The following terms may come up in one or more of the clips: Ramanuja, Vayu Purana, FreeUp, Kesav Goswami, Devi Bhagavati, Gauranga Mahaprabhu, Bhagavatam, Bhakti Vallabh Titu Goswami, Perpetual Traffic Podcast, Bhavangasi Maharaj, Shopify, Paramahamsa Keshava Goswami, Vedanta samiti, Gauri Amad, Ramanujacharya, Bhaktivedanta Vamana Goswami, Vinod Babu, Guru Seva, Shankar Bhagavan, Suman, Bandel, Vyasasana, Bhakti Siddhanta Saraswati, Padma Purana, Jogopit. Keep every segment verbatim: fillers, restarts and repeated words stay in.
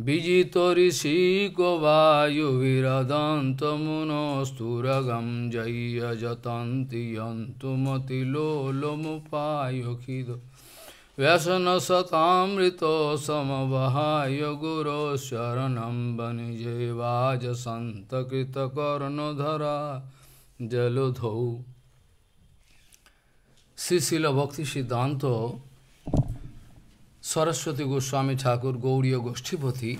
Vijitorishiko vayu viradantamunasturagam jaya jatanti yantumatilomupayokido Vyasana satamrito samavahaya guru sharanam banije vaja santa krita karnodhara jalodho Sisila Bhakti Siddhanta Saraswati Goswami Thakur Gauriya Goshtipati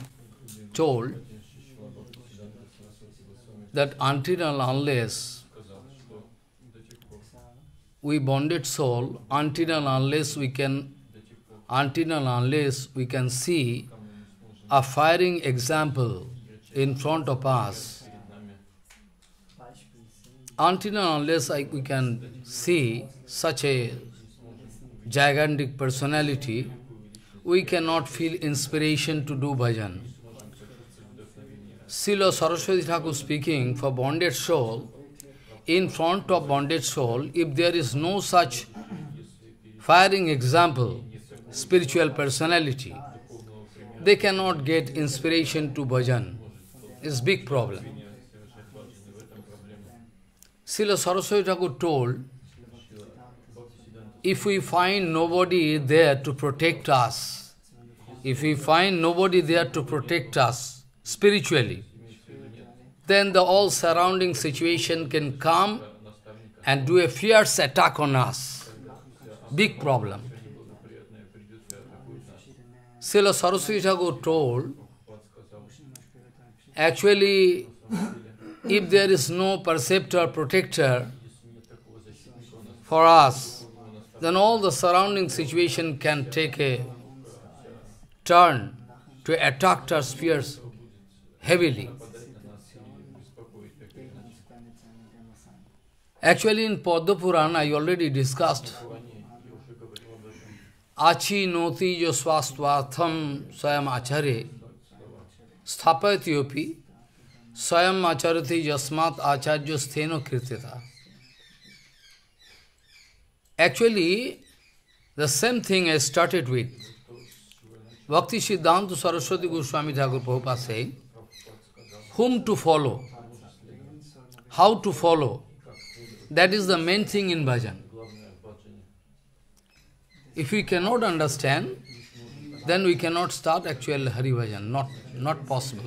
told that until and unless we bonded soul, until and unless we can, until and unless we can see a firing example in front of us, until and unless I, we can see such a gigantic personality, we cannot feel inspiration to do bhajan. Srila Saraswati Thakur speaking for bonded soul, in front of bonded soul, if there is no such firing example, spiritual personality, they cannot get inspiration to bhajan. It's a big problem. Srila Saraswati Thakur told, if we find nobody there to protect us, if we find nobody there to protect us spiritually, then the all surrounding situation can come and do a fierce attack on us. Big problem. Srila Saraswati Thakur told, actually, if there is no perceptor, protector for us, then all the surrounding situation can take a turn to attack our spheres heavily. Actually, in Padma Purana, I already discussed Achi noti yo swastvatham swayam achare sthapayatyopi swayam acharati yasmat acharya stheno kirteta. Actually, the same thing I started with. Bhakti Siddhanta Saraswati Goswami Thakur Prabhupada saying, whom to follow, how to follow, that is the main thing in bhajan. If we cannot understand, then we cannot start actual Hari Bhajan, not, not possible.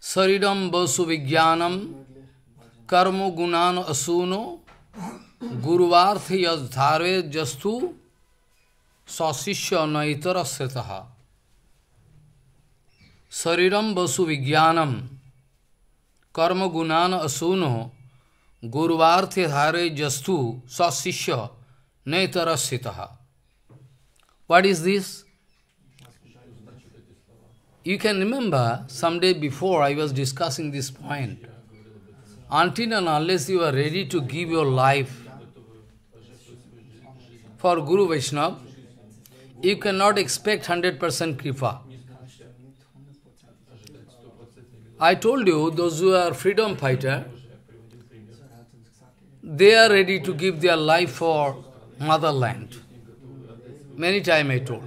Saridam basu vijnanam karmo gunano asuno Guruvarthi yadharve jastu sasishya naitara setaha Sariram basu vijnanam karma gunana asuno Guruvarthi yadharve jastu sasishya naitara setaha. What is this? You can remember some day before I was discussing this point. Until and unless you are ready to give your life for Guru Vaishnava, you cannot expect one hundred percent kripa. I told you, those who are freedom fighter, they are ready to give their life for motherland. Many times I told.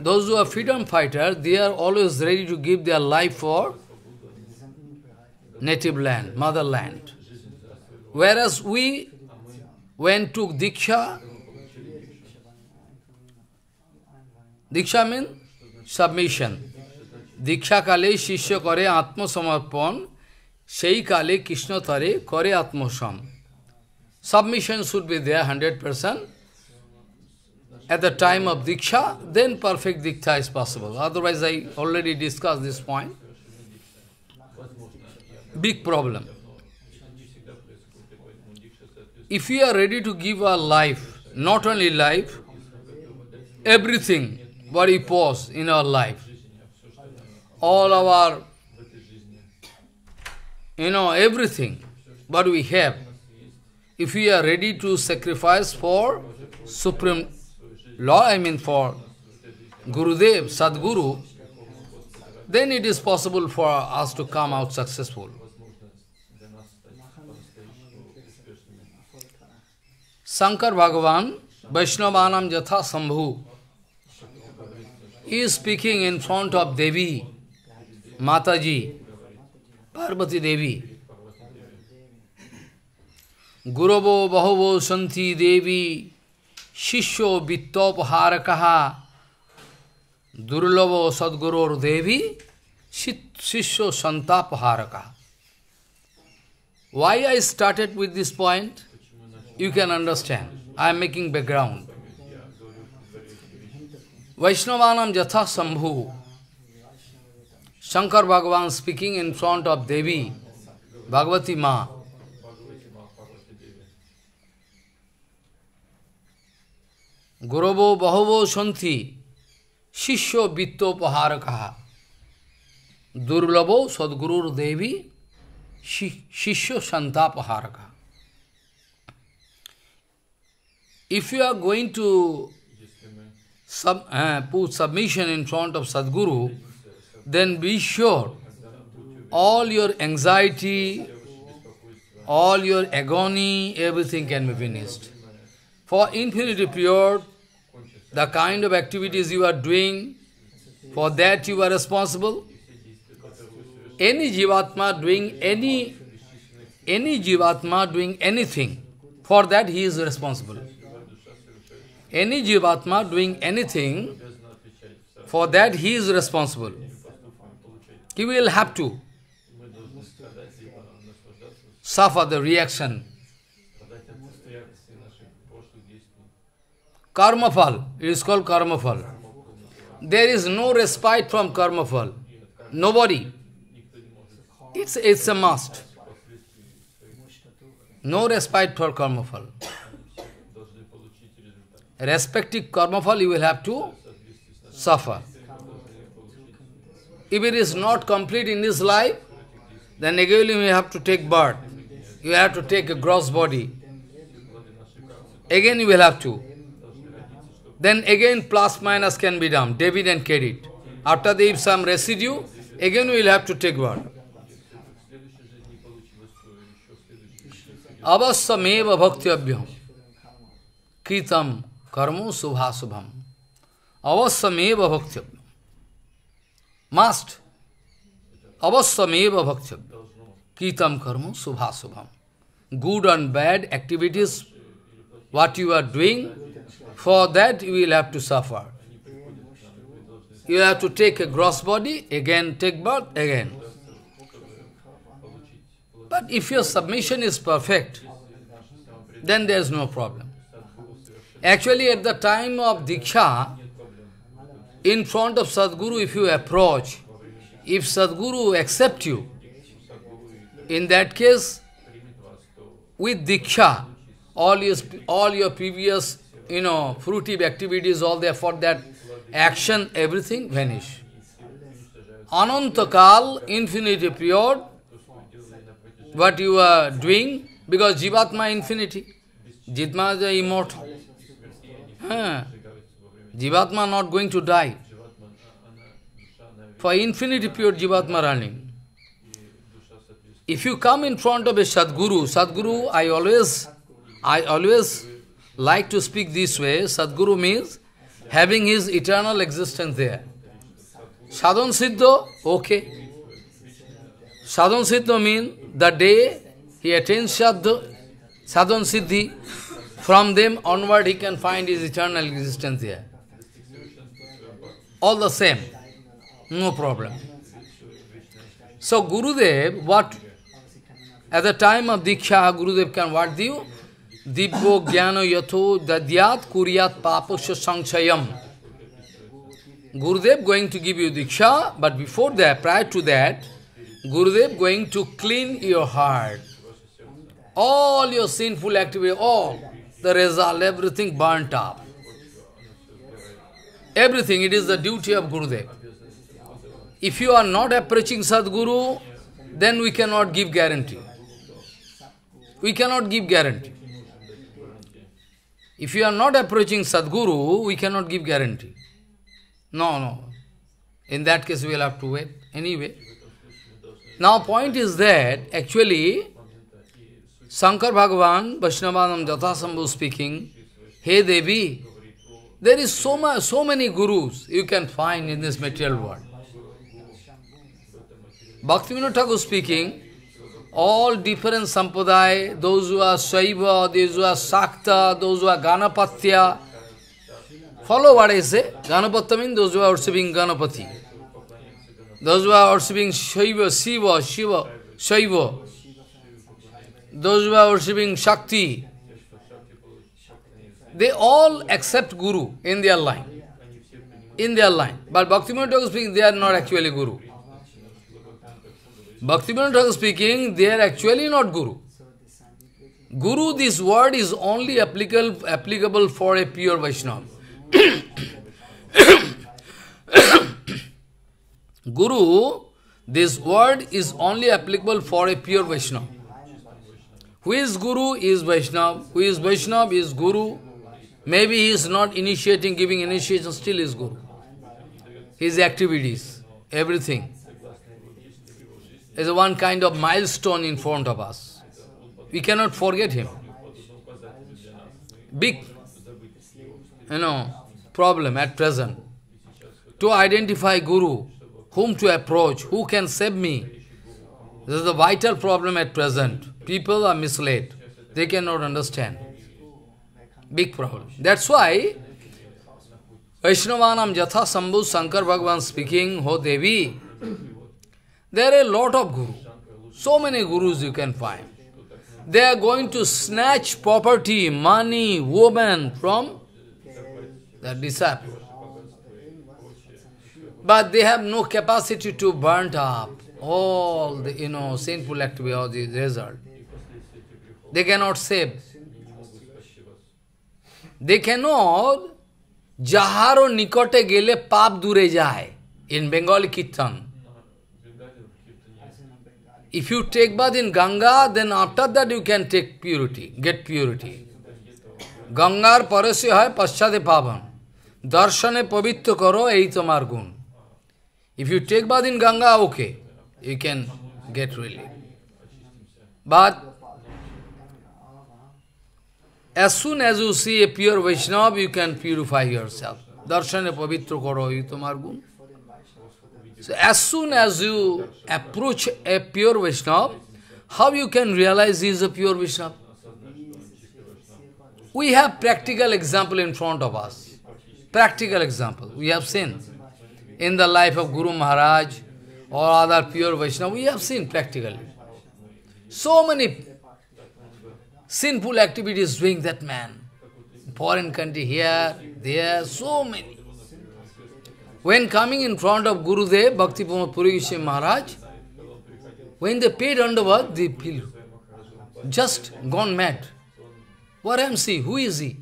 Those who are freedom fighter, they are always ready to give their life for native land, motherland. Whereas we, when took Diksha, Diksha means submission. Diksha kale shishya kare atma samarpan, sei kale Krishna tare kare atma sam. Submission should be there one hundred percent. At the time of Diksha, then perfect Diksha is possible. Otherwise, I already discussed this point. Big problem. If we are ready to give our life, not only life, everything what we possess in our life, all our, you know, everything what we have, if we are ready to sacrifice for Supreme Law, I mean for Gurudev, Sadguru, then it is possible for us to come out successful. Shankar Bhagavan, Vaishnavanam Yatha Sambhu, He is speaking in front of Devi, Mataji, Parvati Devi. Gurobo Bahavo Santi Devi, Shishyo Vittopaharakaha, Durlavo Sadgurur Devi, Shishyo Santapaharakaha. Why I started with this point, you can understand. I am making background. Vaishnavanam Yatha Sambhu. Shankar Bhagavan speaking in front of Devi, Bhagavati Ma. Gurobo Bahavo Santi, Shishyo Vittopaharakaha, Durlabo Sadgurur Devi, Shishyo Santapaharaka. If you are going to sub, uh, put submission in front of Sadguru, then be sure all your anxiety, all your agony, everything can be finished. For infinity period, the kind of activities you are doing, for that you are responsible. Any Jivatma doing any, any Jivatma doing anything, for that he is responsible. Any Jivatma doing anything, for that he is responsible. He will have to suffer the reaction. Karmafal, it is called karmafal. There is no respite from karmafal. Nobody. It's, it's a must. No respite for karmafal. Respective karmafal you will have to suffer. If it is not complete in this life, then again you have to take birth. You have to take a gross body. Again you will have to. Then again plus minus can be done, debit and credit. After the if some residue, again we will have to take birth. Avasameva bhaktyabhyam kritam karmo subhasubham. Avasameva bhaktyabhyam. Must. Avasameva bhaktyabhyam kritam karmo subhasubham. Good and bad activities, what you are doing, for that you will have to suffer. You will have to take a gross body, again take birth, again. But if your submission is perfect, then there is no problem. Actually, at the time of Diksha, in front of Sadguru, if you approach, if Sadguru accepts you, in that case, with Diksha, all your, all your previous, you know, fruitive activities, all there for that action, everything vanish. Anantakal, infinity period, what you are doing, because Jivatma infinity, Jivatma is immortal. Huh. Jivatma not going to die. For infinity period Jivatma running. If you come in front of a Sadguru, Sadguru, I always, I always like to speak this way. Sadguru means having his eternal existence there. Sadhan Siddha, okay. Sadhan Siddha means the day he attains Sadhan Siddhi, from them onward he can find his eternal existence there. All the same, no problem. So Gurudev, what at the time of Diksha, Gurudev can what do you? Dibbo Gyano Yato Dadyat Kuryat Papasya Sanchayam. Gurudev going to give you Diksha, but before that, prior to that, Gurudev going to clean your heart. All your sinful activity, all the result, everything burnt up. Everything, it is the duty of Gurudev. If you are not approaching Sadguru, then we cannot give guarantee. We cannot give guarantee. If you are not approaching Sadguru, we cannot give guarantee. No, no. In that case, we will have to wait anyway. Now point is that, actually, Shankar Bhagavan, Vaishnavanam Jathasambhu speaking, Hey Devi, There is so much, so many gurus you can find in this material world. Bhaktivinoda Thakur speaking, all different sampradaya, those who are Shaiva, those who are Sakta, those who are Ganapatya. Follow what I say. Ganapatya means those who are worshipping Ganapati. Those who are worshipping Shaiva, Shiva, Shiva, Shaiva. Those who are worshipping Shakti. They all accept Guru in their line. In their line. But Bhaktivinoda Thakur speaking, they are not actually Guru. Bhaktivinoda Thakur speaking, they are actually not Guru. Guru, this word is only applicable, applicable for a pure Vaishnava. Guru, this word is only applicable for a pure Vaishnava. Who is Guru is Vaishnava. Who is Vaishnava is Guru. Maybe he is not initiating, giving initiation, still is Guru. His activities, everything, is one kind of milestone in front of us. We cannot forget him. Big, you know, problem at present. To identify Guru, whom to approach, who can save me? This is the vital problem at present. People are misled. They cannot understand. Big problem. That's why Vaishnavanam Yatha Sambhu Shankar Bhagavan speaking, Ho Devi, there are a lot of gurus. So many gurus you can find. They are going to snatch property, money, woman from the disciples. But they have no capacity to burn up all the, you know, sinful activity or the result. They cannot save. They cannot jaharo nikote gele pap dure jaye in Bengali Kirtan. If you take bath in Ganga, then after that you can take purity, get purity. Gangar parasya hai paschade pavan. Darshane pavitya karo ei tomar gun. If you take bath in Ganga, okay, you can get relief. But as soon as you see a pure Vaishnava, you can purify yourself. Darshane pavitra karo ei tomar gun. So as soon as you approach a pure Vaishnava, how you can realize he is a pure Vaishnava? We have practical example in front of us. Practical example. We have seen in the life of Guru Maharaj or other pure Vaishnava. We have seen practically. So many sinful activities doing that man. Foreign country here, there, so many. When coming in front of Gurudev, Bhaktivinoda Thakur Maharaj, when they paid underworld, they feel just gone mad. What am I? Who is he?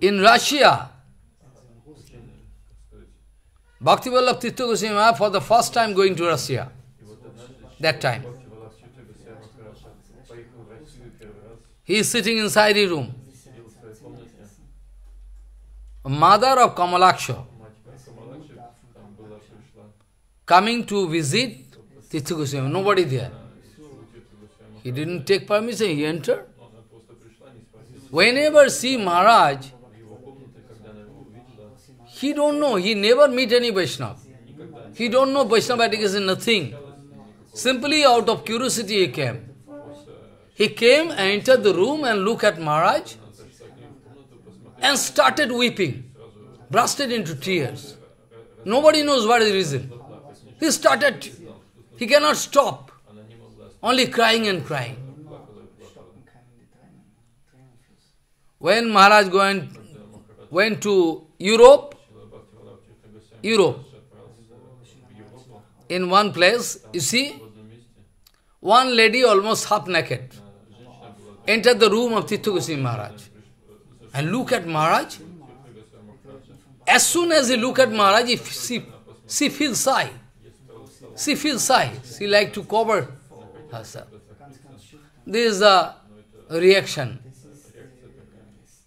In Russia, Bhakti Vallabh Titu Goswami Maharaj for the first time going to Russia. That time. He is sitting inside the room. Mother of Kamalaksha coming to visit Tithu Goswami, nobody there. He didn't take permission, he entered. Whenever see Maharaj, he don't know, he never meet any Vaishnava. He don't know Vaishnava is nothing. Simply out of curiosity he came. He came and entered the room and looked at Maharaj, and started weeping, bursted into tears. Nobody knows what is the reason. He started, he cannot stop, only crying and crying. When Maharaj went, went to Europe, Europe, in one place, you see, one lady almost half naked entered the room of Tithu Goswami Maharaj. And look at Maharaj. As soon as he look at Maharaj, if she, she feels shy. She feels shy. She likes to cover herself. This is the reaction.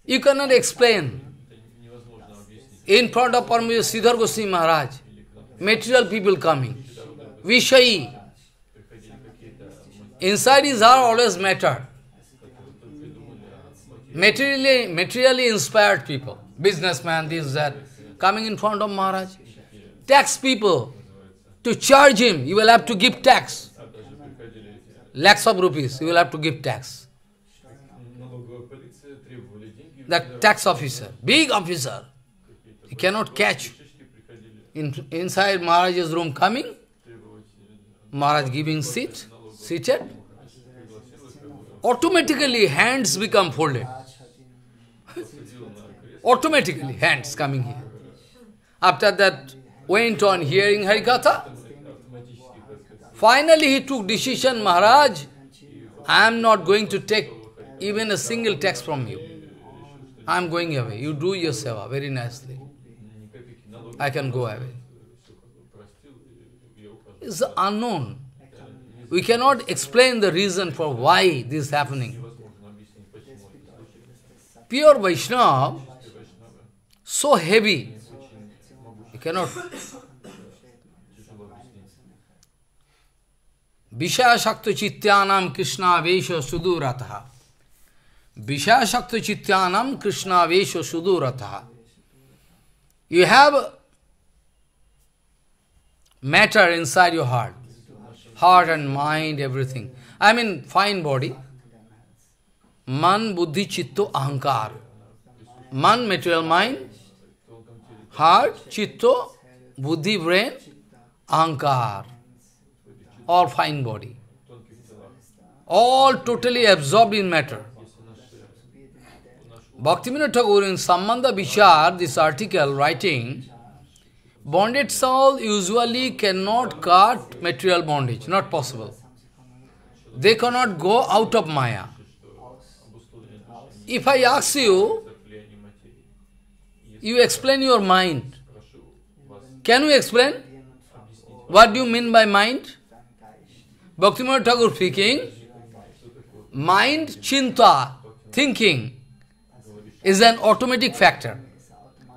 You cannot explain. In front of Parambhujivad Siddhar Goswami Maharaj, material people coming. Vishayi. Inside his heart always matter. materially, materially inspired people, businessman, this, that, coming in front of Maharaj. Tax people, to charge him, you will have to give tax. Lakhs of rupees, you will have to give tax. The tax officer, big officer, he cannot catch. In, inside Maharaj's room coming, Maharaj giving seat, seated, automatically hands become folded. Automatically hands coming here. After that, went on hearing Harikatha. Finally he took decision, Maharaj, I am not going to take even a single text from you. I am going away. You do your seva very nicely. I can go away. It's unknown. We cannot explain the reason for why this is happening. Pure Vaishnava, so heavy, you cannot. Vishaya Shakta Chityanam Krishna Vesha Sudurataha. Vishaya Shakta Chityanam Krishna Vesha Sudurataha. You have matter inside your heart. Heart and mind, everything. I mean, fine body. Man, buddhi, chitto, ahankar. Man, material mind. Heart, chitto, buddhi, brain, ahankar. All fine body. All totally absorbed in matter. Bhaktivinoda Thakur in Sambandha Vichar, this article, writing, bonded soul usually cannot cut material bondage, not possible. They cannot go out of Maya. If I ask you, you explain your mind. Can you explain? What do you mean by mind? Bhaktivinoda Thakur speaking, mind, chinta, thinking, is an automatic factor.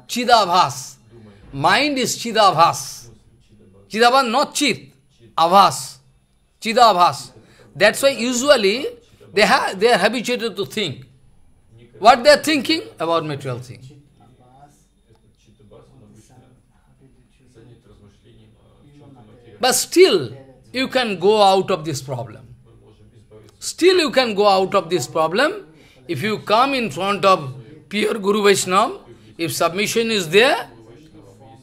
Chidavas. Mind is Chidavas. Chidavas, not Chid. Avas. Chidavas. That's why usually they, ha they are habituated to think. What they are thinking? About material things. But still, you can go out of this problem. Still you can go out of this problem if you come in front of pure Guru Vaishnava, if submission is there,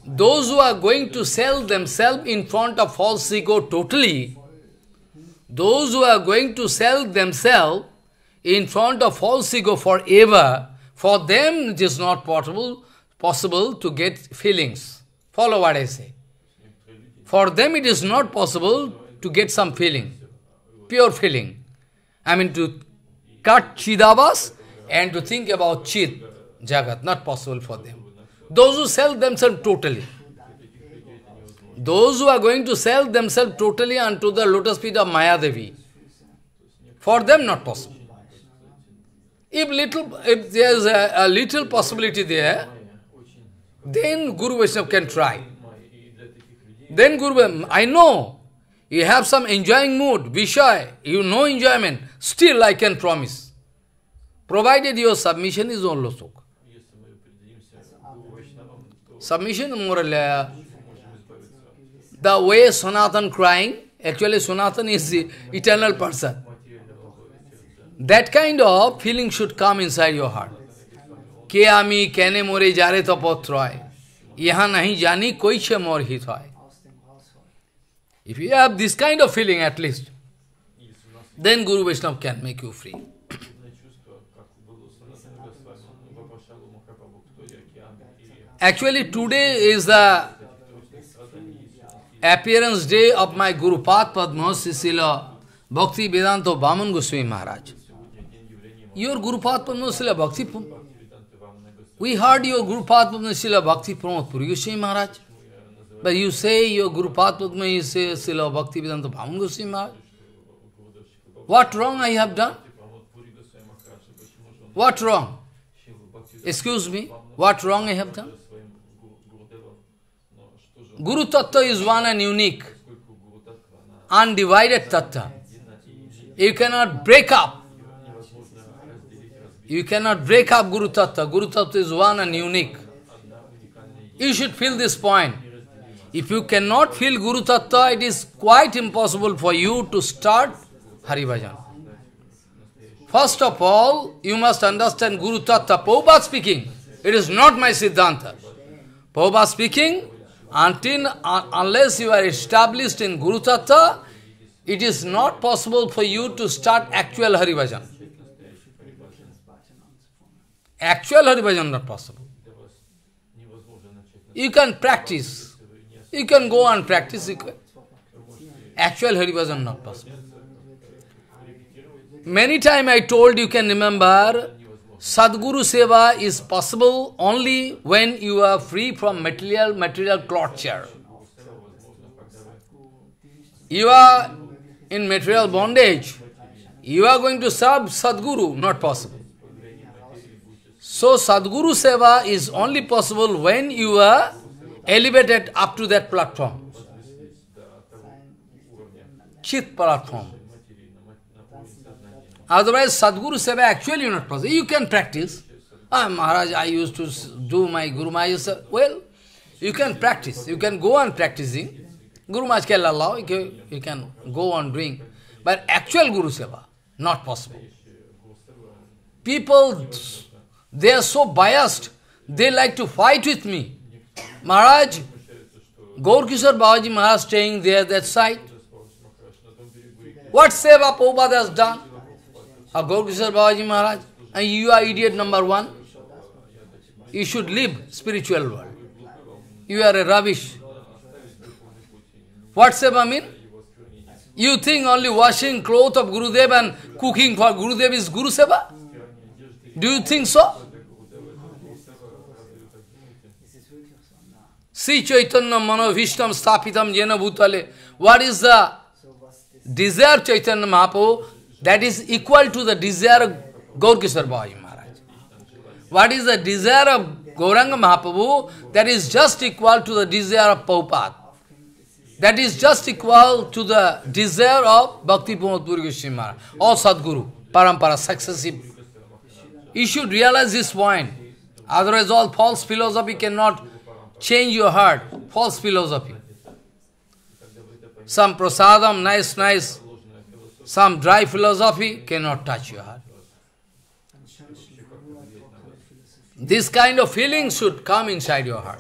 those who are going to sell themselves in front of false ego totally, those who are going to sell themselves in front of false ego forever, for them it is not possible, possible to get feelings. Follow what I say. For them it is not possible to get some feeling, pure feeling. I mean to cut Chidavas and to think about Chit, Jagat, not possible for them. Those who sell themselves totally, those who are going to sell themselves totally unto the lotus feet of Mayadevi, for them not possible. If little, if there is a, a little possibility there, then Guru Vaishnava can try. Then Guru, I know, you have some enjoying mood, Vishaya, you know enjoyment, still I can promise. Provided your submission is on Losok. Submission is more or less. The way Sanatana crying, actually Sanatana is the eternal person. That kind of feeling should come inside your heart. Ke ami kene more jare tapotroy. Yaha nahi jani koi che mor hitoy. If you have this kind of feeling at least, then Guru Vaishnava can make you free. Actually, today is the appearance day of my Guru Path Padmahasya Srila Bhaktivedanta Vamana Maharaja Maharaj. Your Guru Path Padmahasya Bhakti, we heard your Guru Path Padmahasya Bhakti Pramod Puri Goswami Maharaj, but you say your Guru Path Padmahasya Srila Bhaktivedanta Vamana Goswami Maharaj. What wrong I have done? What wrong? Excuse me, what wrong I have done? Guru Tattva is one and unique, undivided Tattva. You cannot break up. You cannot break up Guru Tattva. Guru Tattva is one and unique. You should feel this point. If you cannot feel Guru Tattva, it is quite impossible for you to start Hari Bhajan. First of all, you must understand Guru Tattva. Prabhupada speaking. It is not my Siddhanta. Prabhupada speaking, until, uh, unless you are established in Guru Tattva, it is not possible for you to start actual Hari Bhajan. Actual Hari Bhajan not possible. You can practice. You can go and practice. Actual Hari Bhajan not possible. Many times I told you can remember, Sadhguru Seva is possible only when you are free from material, material torture. You are in material bondage. You are going to serve Sadhguru, not possible. So Sadhguru Seva is only possible when you are elevated up to that platform. Chit platform. Otherwise, Sadhguru Seva actually not possible. You can practice. Ah, Maharaj, I used to do my Guru Maharaj. Well, you can practice. You can go on practicing. Guru Maharaj can allow. You can go on doing. But actual Guru Seva, not possible. People, they are so biased. They like to fight with me. Maharaj, Gaurakishora Babaji Maharaj staying there, that side. What Seva Prabhupada has done? Or Gaurakishora Babaji Maharaj, and you are idiot number one. You should leave spiritual world. You are a rubbish. What Seva mean? You think only washing clothes of Gurudev and cooking for Gurudev is Guru Seva? Do you think so? Sri Chaitanya Mano Vishtam Stapitam Jena Bhutale. What is the desire of Chaitanya Mahaprabhu? That is equal to the desire of Gaurakishora Babaji Maharaj. What is the desire of Gauranga Mahaprabhu? That is just equal to the desire of Prabhupada. That is just equal to the desire of Bhaktivinoda Thakur Maharaj or Sadguru, Parampara, successive. You should realize this point. Otherwise, all false philosophy cannot change your heart. False philosophy. Some prasadam, nice, nice. Some dry philosophy cannot touch your heart. This kind of feeling should come inside your heart.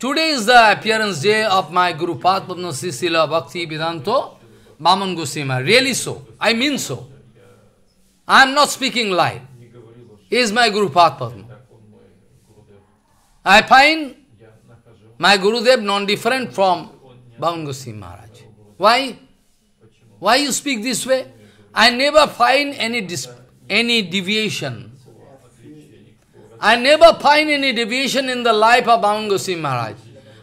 Today is the appearance day of my Guru Patitpavan Srila Bhaktivedanta Vamana Maharaja. Really so. I mean so. I am not speaking lie. He is my Guru Patitpavan. I find my Gurudev non-different from Bhavangasi Maharaj. Why? Why you speak this way? I never find any, any deviation. I never find any deviation in the life of Bhavangasi Maharaj.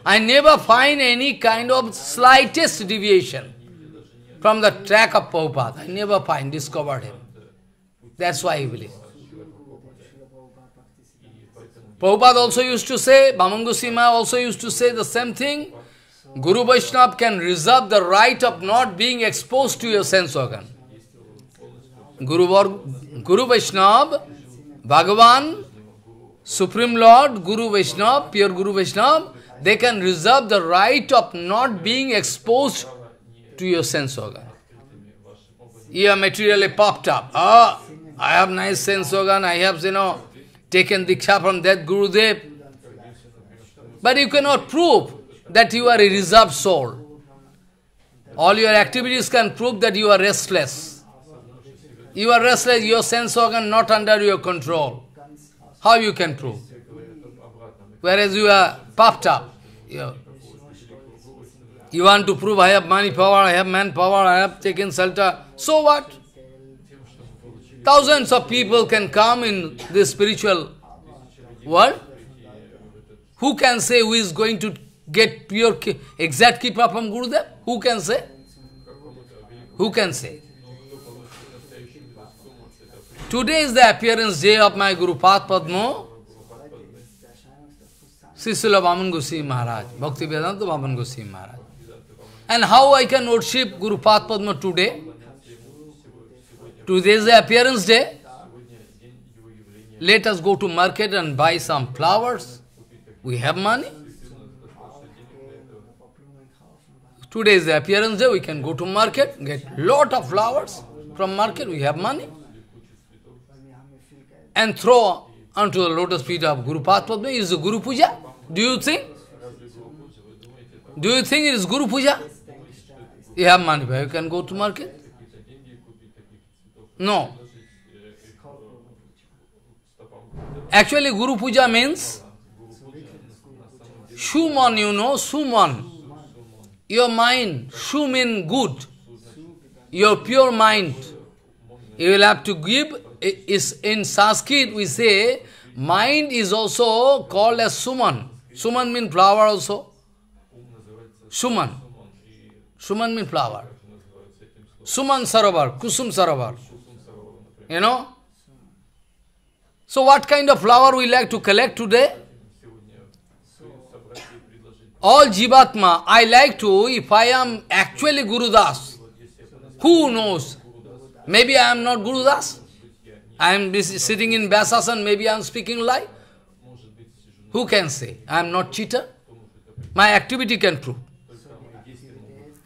I never find any kind of slightest deviation from the track of Prabhupada. I never find, discovered him. That's why I believe. Prabhupada also used to say, Bhavangasi Maharaj also used to say the same thing. Guru Vaishnava can reserve the right of not being exposed to your sense organ. Guru, Guru Vaishnava, Bhagavan, Supreme Lord, Guru Vaishnava, pure Guru Vaishnava, they can reserve the right of not being exposed to your sense organ. You are materially popped up. Ah, I have nice sense organ, I have, you know, taken Diksha from that Gurudev. But you cannot prove that you are a reserved soul. All your activities can prove that you are restless. You are restless, your sense organ not under your control. How you can prove? Whereas you are puffed up. You, you want to prove I have money power, I have man power, I have taken shelter. So what? Thousands of people can come in this spiritual world. Who can say who is going to get pure exact Kripa from Gurudev? Who can say? Who can say? Today is the appearance day of my Guru Patitpavan Srila Vamana Maharaj, Bhaktivedanta Vamana Maharaj. And how I can worship Guru Patitpavan today? Today is the appearance day. Let us go to market and buy some flowers. We have money. Today is the appearance day. We can go to market, get lot of flowers from market. We have money. And throw onto the lotus feet of Guru Patitpavan. Is it Guru Puja? Do you think? Do you think it is Guru Puja? You have money, but you can go to market? No. Actually, Guru Puja means Shuman, you know, Shuman. Your mind, Shu means good. Your pure mind. You will have to give. Is in Sanskrit we say mind is also called as Suman. Suman means flower also. Suman. Suman means flower. Suman Sarovar, Kusum Sarovar. You know? So what kind of flower we like to collect today? All Jivatma, I like to, if I am actually Guru Das, who knows? Maybe I am not Guru Das. I am sitting in Vyasasana, maybe I am speaking lie. Who can say? I am not cheater. My activity can prove.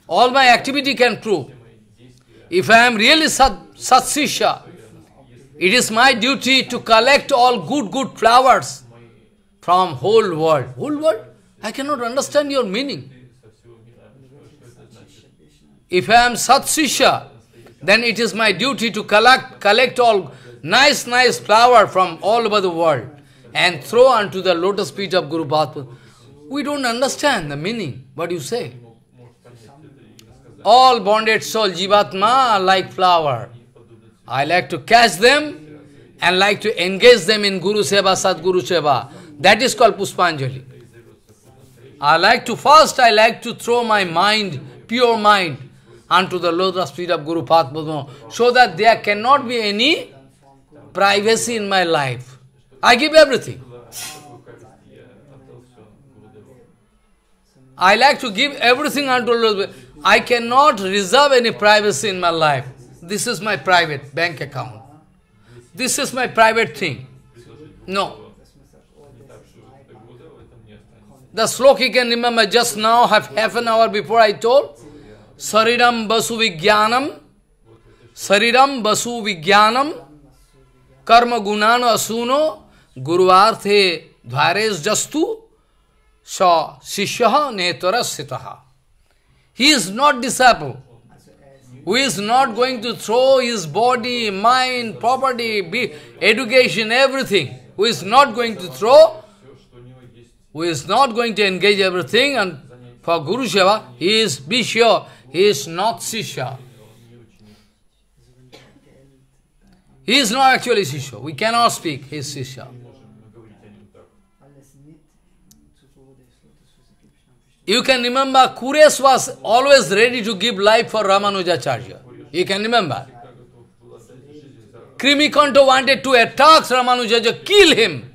All my activity can prove. If I am really Sat Shisha, it is my duty to collect all good, good flowers from whole world. Whole world? I cannot understand your meaning. If I am Sat Shisha, then it is my duty to collect, collect all nice, nice flower from all over the world and throw onto the lotus feet of Guru Patitpavan. We don't understand the meaning. What you say? All bonded soul, Jivatma, like flower. I like to catch them and like to engage them in Guru Seva, Sadguru Seva. That is called Puspanjali. I like to first, I like to throw my mind, pure mind, unto the lotus feet of Guru Patitpavan, so that there cannot be any privacy in my life. I give everything. I like to give everything unto Lord. I cannot reserve any privacy in my life. This is my private bank account. This is my private thing. No. The sloka you can remember just now, half, half an hour before I told, Shariram Vasu Vijnanam, Shariram Vasu Vijnanam, Karma Gunano Asuno, Guru Arthe Dvares Jastu, Sa Sishyaha Netara Sitaha. He is not disciple, who is not going to throw his body, mind, property, education, everything, who is not going to throw, who is not going to engage everything and for Guru Seva, he is, be sure, he is not Sishya. He is not actually Sishya. We cannot speak, he is Sishya. You can remember, Kuresh was always ready to give life for Ramanujacharya. You can remember. Krimikantha wanted to attack Ramanujacharya, kill him.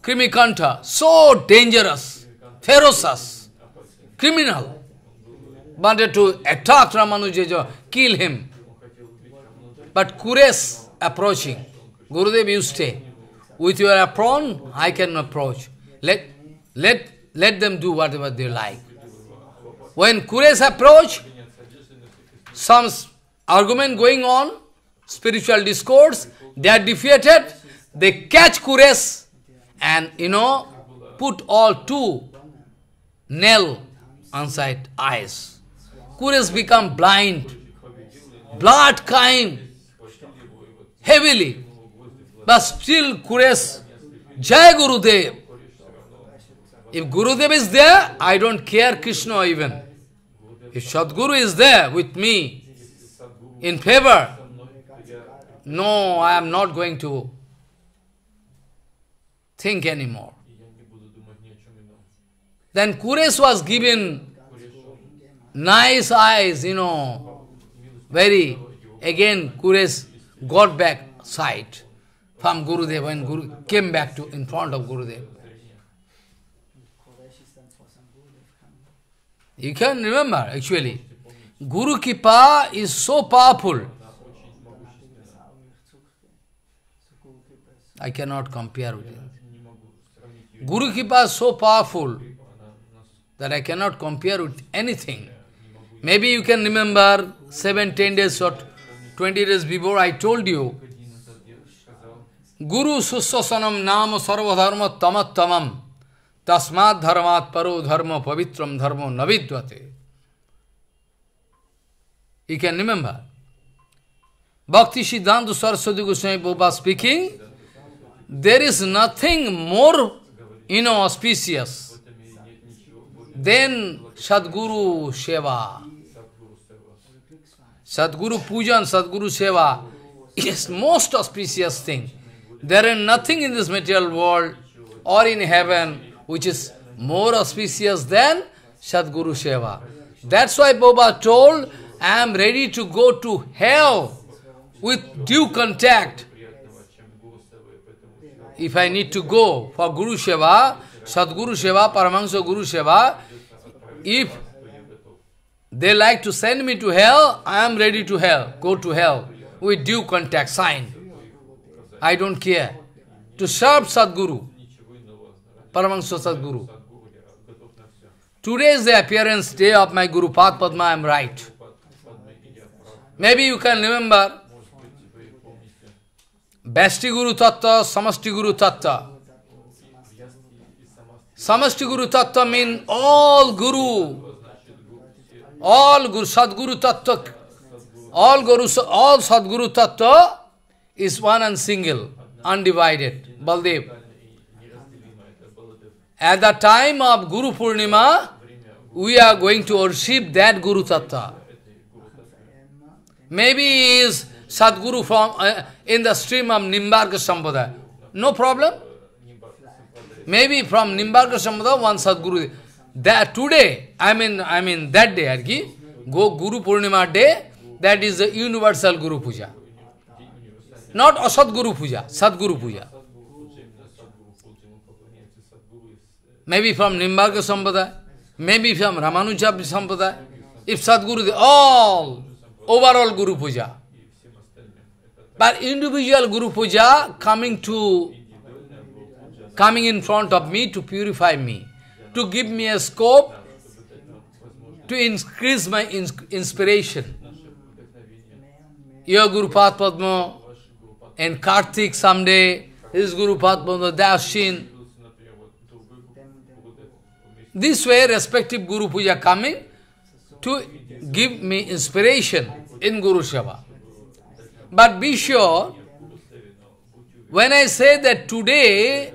Krimikantha, so dangerous, ferocious, criminal, wanted to attack Ramanuja, kill him. But Kuresh approaching, Gurudev, you stay. With your apron, I can approach. Let, let, let them do whatever they like. When Kuresh approached, some argument going on, spiritual discourse, they are defeated, they catch Kuresh and, you know, put all two nail inside eyes. Kuresh become blind, blood came heavily, but still Kuresh, Jai Gurudev. If Gurudev is there, I don't care Krishna even. If Sadguru is there with me, in favor, no, I am not going to think anymore. Then Kuresh was given nice eyes, you know, very, again Kuresh got back sight from Gurudev when Guru came back to in front of Gurudev. You can remember actually. Guru Kipa is so powerful. I cannot compare with it. Guru Kipa is so powerful that I cannot compare with anything. Maybe you can remember seven, ten days or twenty days before I told you, Guru Sussasanam Nama Sarvadharma Tamat Tamam Tasmat Dharmat Paro Dharma Pavitram Dharma Navidvate. You can remember. Bhakti Siddhanta Saraswati Goswami Prabhupada speaking, there is nothing more, you know, auspicious than Sadguru Seva. Sadguru Pujan, Sadguru Seva is most auspicious thing. There is nothing in this material world or in heaven which is more auspicious than Sadguru Seva. That's why Baba told, I am ready to go to hell with due contact. If I need to go for Guru Seva, Sadguru Seva, Paramahamsa Guru Seva, if they like to send me to hell, I am ready to hell, go to hell with due contact, sign. I don't care. To serve Sadguru, Paramahamsa Sadguru. Today is the appearance day of my Guru Pad Padma, I am right. Maybe you can remember Basti Guru Tattva, Samasti Guru Tattva. Samasti Guru Tattva means all Guru, all Guru, Sadguru Tattva, all Guru, all Sadguru Tattva is one and single, undivided, Baldev. At the time of Guru Purnima, we are going to worship that Guru Tattva. Maybe he is Sadguru from, uh, in the stream of Nimbarka Sampradaya. No problem. Maybe from Nimbarka Sampradaya, one Sadguru. That today, I mean, I mean that day, Arki, go Guru Purnima day, that is the universal Guru Puja. Not Asadguru Puja, Sadguru Puja. Maybe from Nimbarka Sampradaya, maybe from Ramanuja Sampradaya. If Sadguru, all, overall Guru Puja. But individual Guru Puja coming to, coming in front of me to purify me, to give me a scope, to increase my inspiration. Your Guru Pad Padma, and Kartik someday, this Guru Pad Padma, Dashin. This way, respective Guru Puja coming to give me inspiration in Guru Seva. But be sure, when I say that today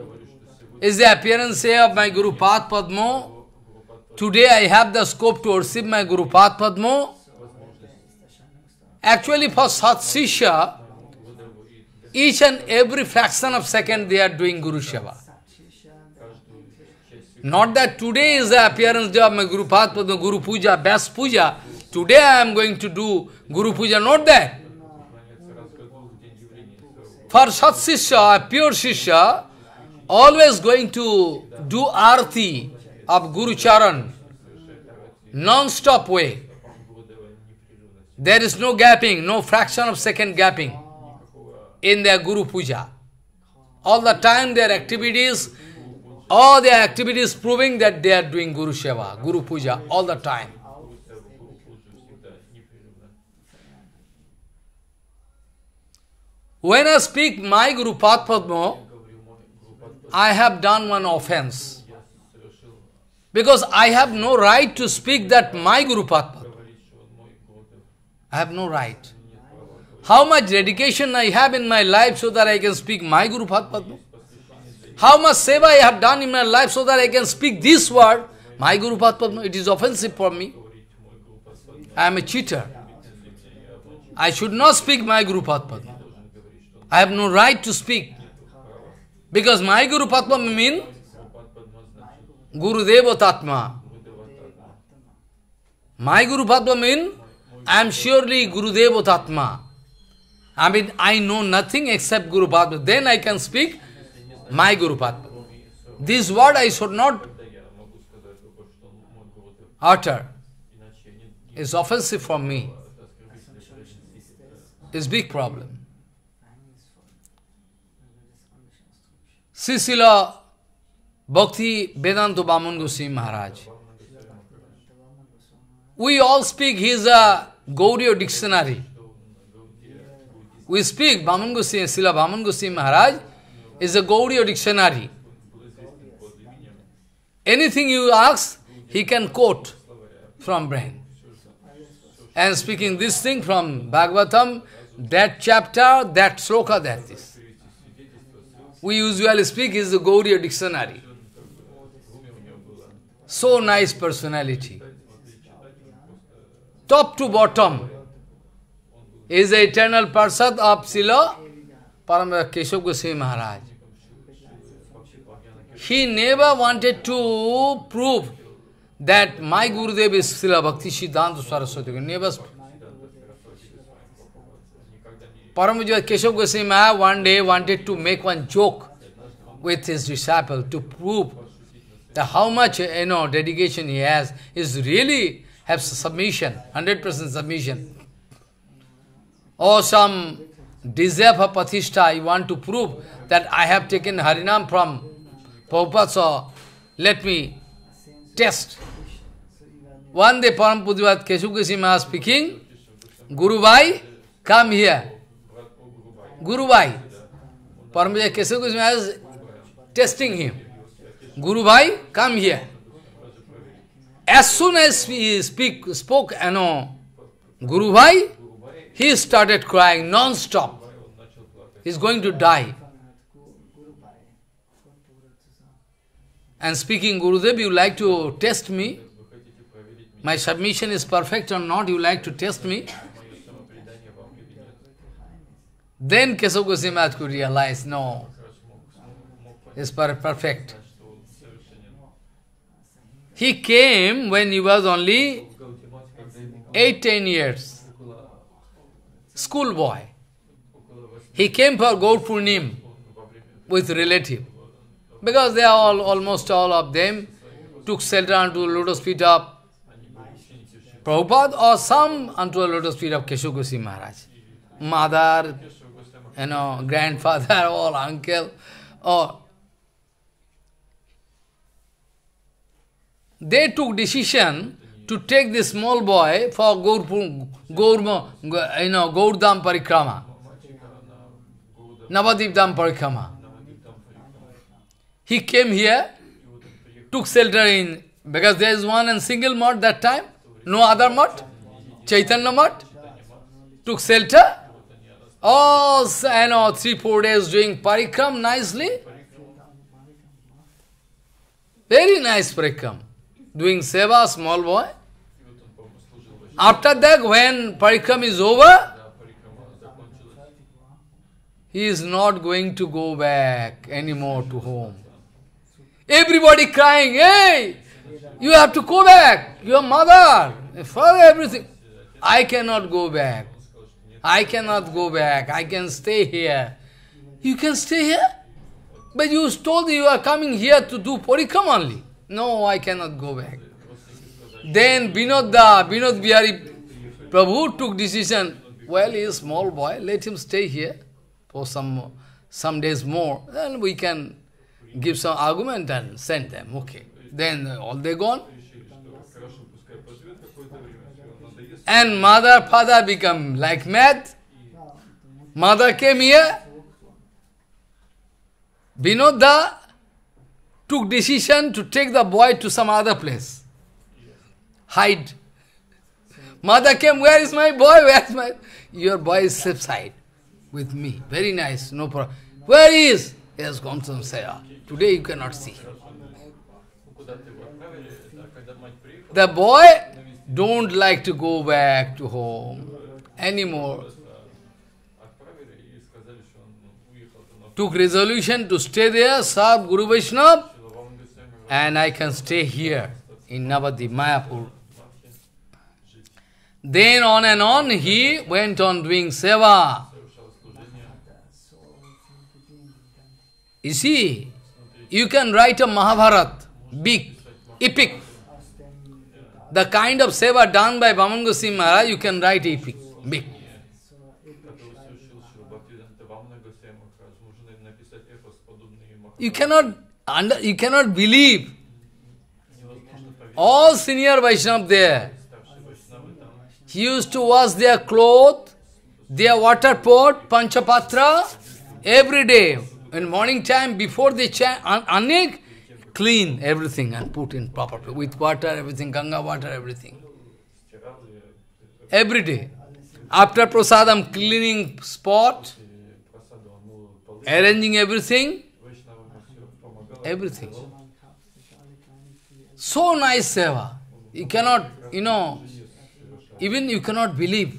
is the appearance of my Guru Pad Padma, today I have the scope to worship my Guru Pad Padma. Actually, for Satsisha, each and every fraction of second they are doing Guru Seva. Not that today is the appearance day of my Guru Pad Padma, Guru Puja, best Puja. Today I am going to do Guru Puja, not that. For Sat Sishya, pure Sishya, always going to do Aarti of Guru Charan, non-stop way. There is no gapping, no fraction of second gapping in their Guru Puja. All the time their activities, all their activities proving that they are doing Guru Seva, Guru Puja, all the time. When I speak my Guru Pad Padma, I have done one offense. Because I have no right to speak that my Guru Pad Padma. I have no right. How much dedication I have in my life so that I can speak my Guru Pad Padma? How much seva I have done in my life so that I can speak this word, my Guru Pad Padma? It is offensive for me. I am a cheater. I should not speak my Guru Pad Padma. I have no right to speak. Because my Guru Pad Padma means Guru Deva Tatma. My Guru Pad Padma means I am surely Guru Deva Tatma. I mean, I know nothing except Guru Pad Padma. Then I can speak my Guru Pad Padma. This word I should not utter. is offensive for me, is big problem. Sisila Bhaktivedanta Vamana Goswami Maharaj. We all speak, he is a Gaudiya dictionary. We speak, Vamana Goswami, Srila Vamana Goswami Maharaj is a Gaudiya dictionary. Anything you ask, he can quote from brain. And speaking this thing from Bhagavatam, that chapter, that sloka, that is. We usually speak, is the Gaudiya dictionary. So nice personality. Top to bottom is the eternal Parsad of Srila Parambhujivad Keshava Goswami Maharaj. He never wanted to prove that my Gurudev is Srila Bhakti Siddhanta Saraswati. Never. Parambhujivad Keshava Goswami Maharaj one day wanted to make one joke with his disciple to prove that how much, you know, dedication he has, is really have submission, one hundred percent submission. Or some desire for patishtha, you want to prove that I have taken Harinam from Prabhupada, so let me test. One day Parambhujivad Keshava Goswami Maharaj speaking, Guru Bhai, come here. Guru Bhai. Parambhujivad Keshava Goswami Maharaj is testing him. Guru Bhai, come here. As soon as he speak, spoke, you know, Guru Bhai, he started crying non-stop. He's going to die. And speaking, Gurudev, you like to test me? My submission is perfect or not, you like to test me? Then Kesav Goswami Maharaj could realize, no, it's perfect. He came when he was only eight, ten years, schoolboy. He came for Gaur Purnim with relative. Because they are all, almost all of them took shelter unto the lotus feet of Prabhupada or some unto the lotus feet of Keshava Goswami Maharaj. Mother, you know, grandfather, all uncle, or they took decision to take this small boy for Gaur, Gaur, you know, Gaurdam Parikrama, Navadipdam Parikrama. He came here, took shelter in, because there is one and single mott that time, no other mott, Chaitanya mott, took shelter, all, you know, three, four days doing Parikram nicely, very nice Parikram. Doing seva, small boy. After that, when Parikram is over, he is not going to go back anymore to home. Everybody crying, hey, you have to go back, your mother, father, everything. I cannot go back. I cannot go back. I can stay here. You can stay here? But you told you are coming here to do Parikram only. No, I cannot go back. Then Vinodda, Vinod Bihari Prabhu took decision, well, he is a small boy, let him stay here for some, some days more. Then we can give some argument and send them, okay. Then all they gone. And mother, father become like mad. Mother came here. Vinodda took decision to take the boy to some other place. Hide. Mother came, where is my boy? Where is my... Your boy is outside with me. Very nice, no problem. Where he is? He has gone to Saya. Today you cannot see him. The boy don't like to go back to home anymore. Took resolution to stay there, serve Guru Vaishnava. And I can stay here in Navadip, Mayapur. Then on and on he went on doing seva. You see, you can write a Mahabharata, big, epic. The kind of seva done by Bhavangasi Maharaj, you can write E P. Big. You cannot under, you cannot believe. All senior Vaishnava there. He used to wash their clothes, their water pot, panchapatra, every day. In morning time, before they chant, anek, clean everything and put in proper place, with water, everything, Ganga water, everything. Every day. After prasadam, cleaning spot, arranging everything, everything. So nice seva. You cannot, you know, even you cannot believe.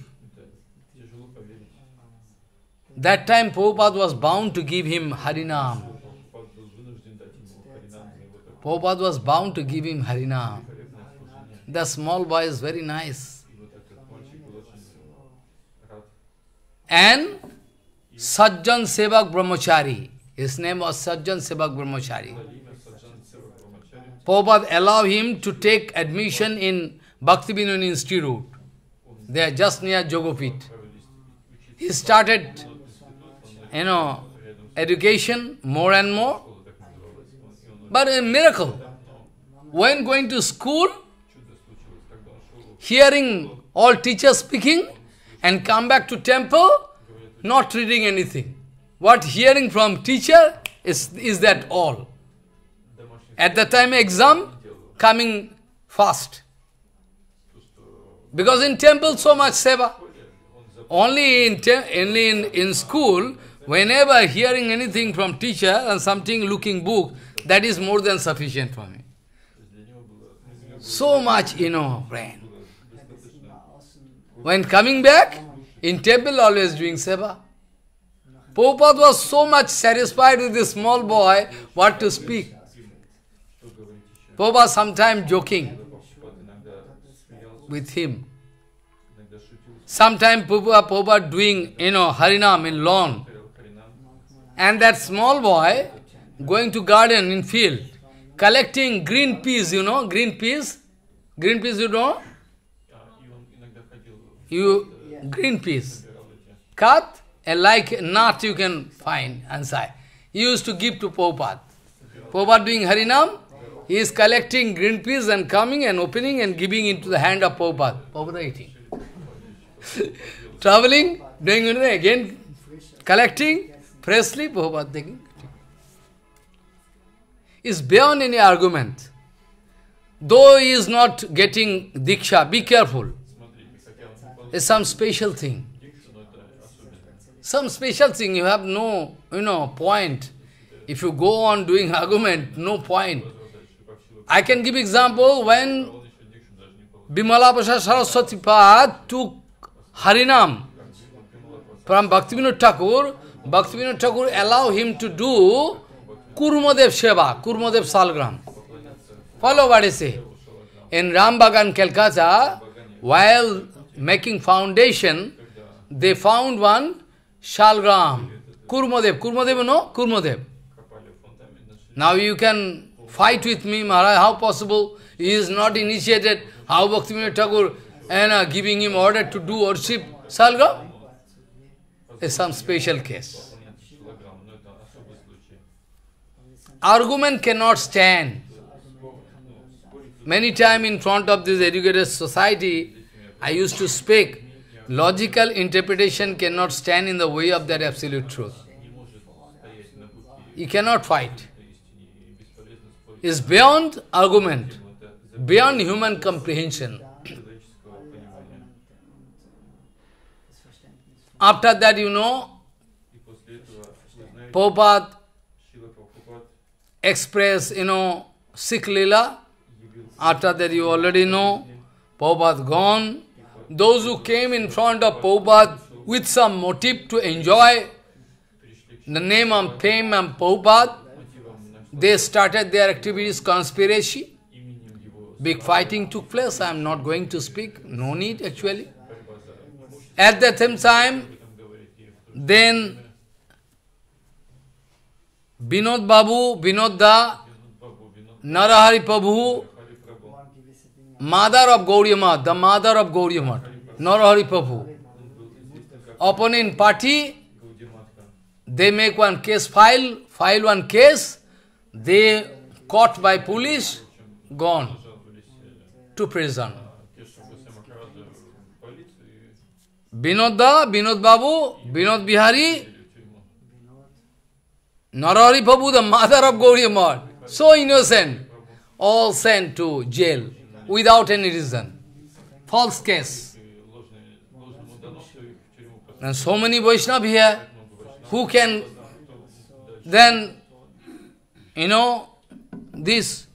That time Prabhupada was bound to give him Harinam. Prabhupada was bound to give him Harinam. The small boy is very nice. And Sajjan Sevak Brahmachari. His name was Sajjan Sevak Brahmachari. Prabhupada allowed him to take admission in Bhaktivinoda Institute. They are just near Jogopit. He started, you know, education more and more. But a miracle. When going to school, hearing all teachers speaking, and come back to temple, not reading anything. What hearing from teacher is, is that all. At the time exam, coming fast. Because in temple so much seva. Only in, only in, in school, whenever hearing anything from teacher and something looking book, that is more than sufficient for me. So much, you know, brain. When coming back, in temple always doing seva. Prabhupada was so much satisfied with this small boy, what to speak. Prabhupada sometimes joking with him. Sometimes Prabhupada doing, you know, Harinam in lawn. And that small boy going to garden in field, collecting green peas, you know, green peas. Green peas, you know? You, green peas. Cut, and like nut you can find inside. He used to give to Prabhupada. Prabhupada doing Harinam, he is collecting green peas and coming and opening and giving into the hand of Prabhupada. Prabhupada eating. Traveling, doing again, collecting, freshly Prabhupada taking. Is beyond any argument. Though he is not getting Diksha, be careful. It's some special thing. Some special thing, you have no, you know, point. If you go on doing argument, no point. I can give example when Bimala Prasad Saraswati Pad took Harinam from Bhaktivinoda Thakur, Bhaktivinoda Thakur allowed him to do Kurma Dev Seva, Kurma Dev Shalgram. Follow what I say. In Rambagan, Calcutta, while making foundation, they found one Shalgram, Kurma Dev. Kurma Dev, no? Kurma Dev. Now you can fight with me, Maharaj, how possible? He is not initiated. How Bhaktivinoda Thakur and uh, giving him order to do worship Shalgram? It's some special case. Argument cannot stand. Many times in front of this educated society, I used to speak, logical interpretation cannot stand in the way of that absolute truth. You cannot fight. It's beyond argument, beyond human comprehension. After that, you know, Prabhupada express, you know, Sikh Leela. After that, you already know, Prabhupada gone. Those who came in front of Prabhupada with some motive to enjoy the name and fame and Prabhupada, they started their activities, conspiracy. Big fighting took place. I am not going to speak. No need, actually. At the same time, then Vinod Babu, Vinodda, Narahari Prabhu, mother of Gauri Amad, the mother of Gauri Amad, Narahari Prabhu. Opponent party, they make one case file, file one case, they caught by police, gone to prison. Vinodda, Vinod Babu, Vinod Bihari, Narahari Prabhu, the mother of Gauri Amad, so innocent, all sent to jail without any reason. False case. And so many Vaishnava here who can then, you know, this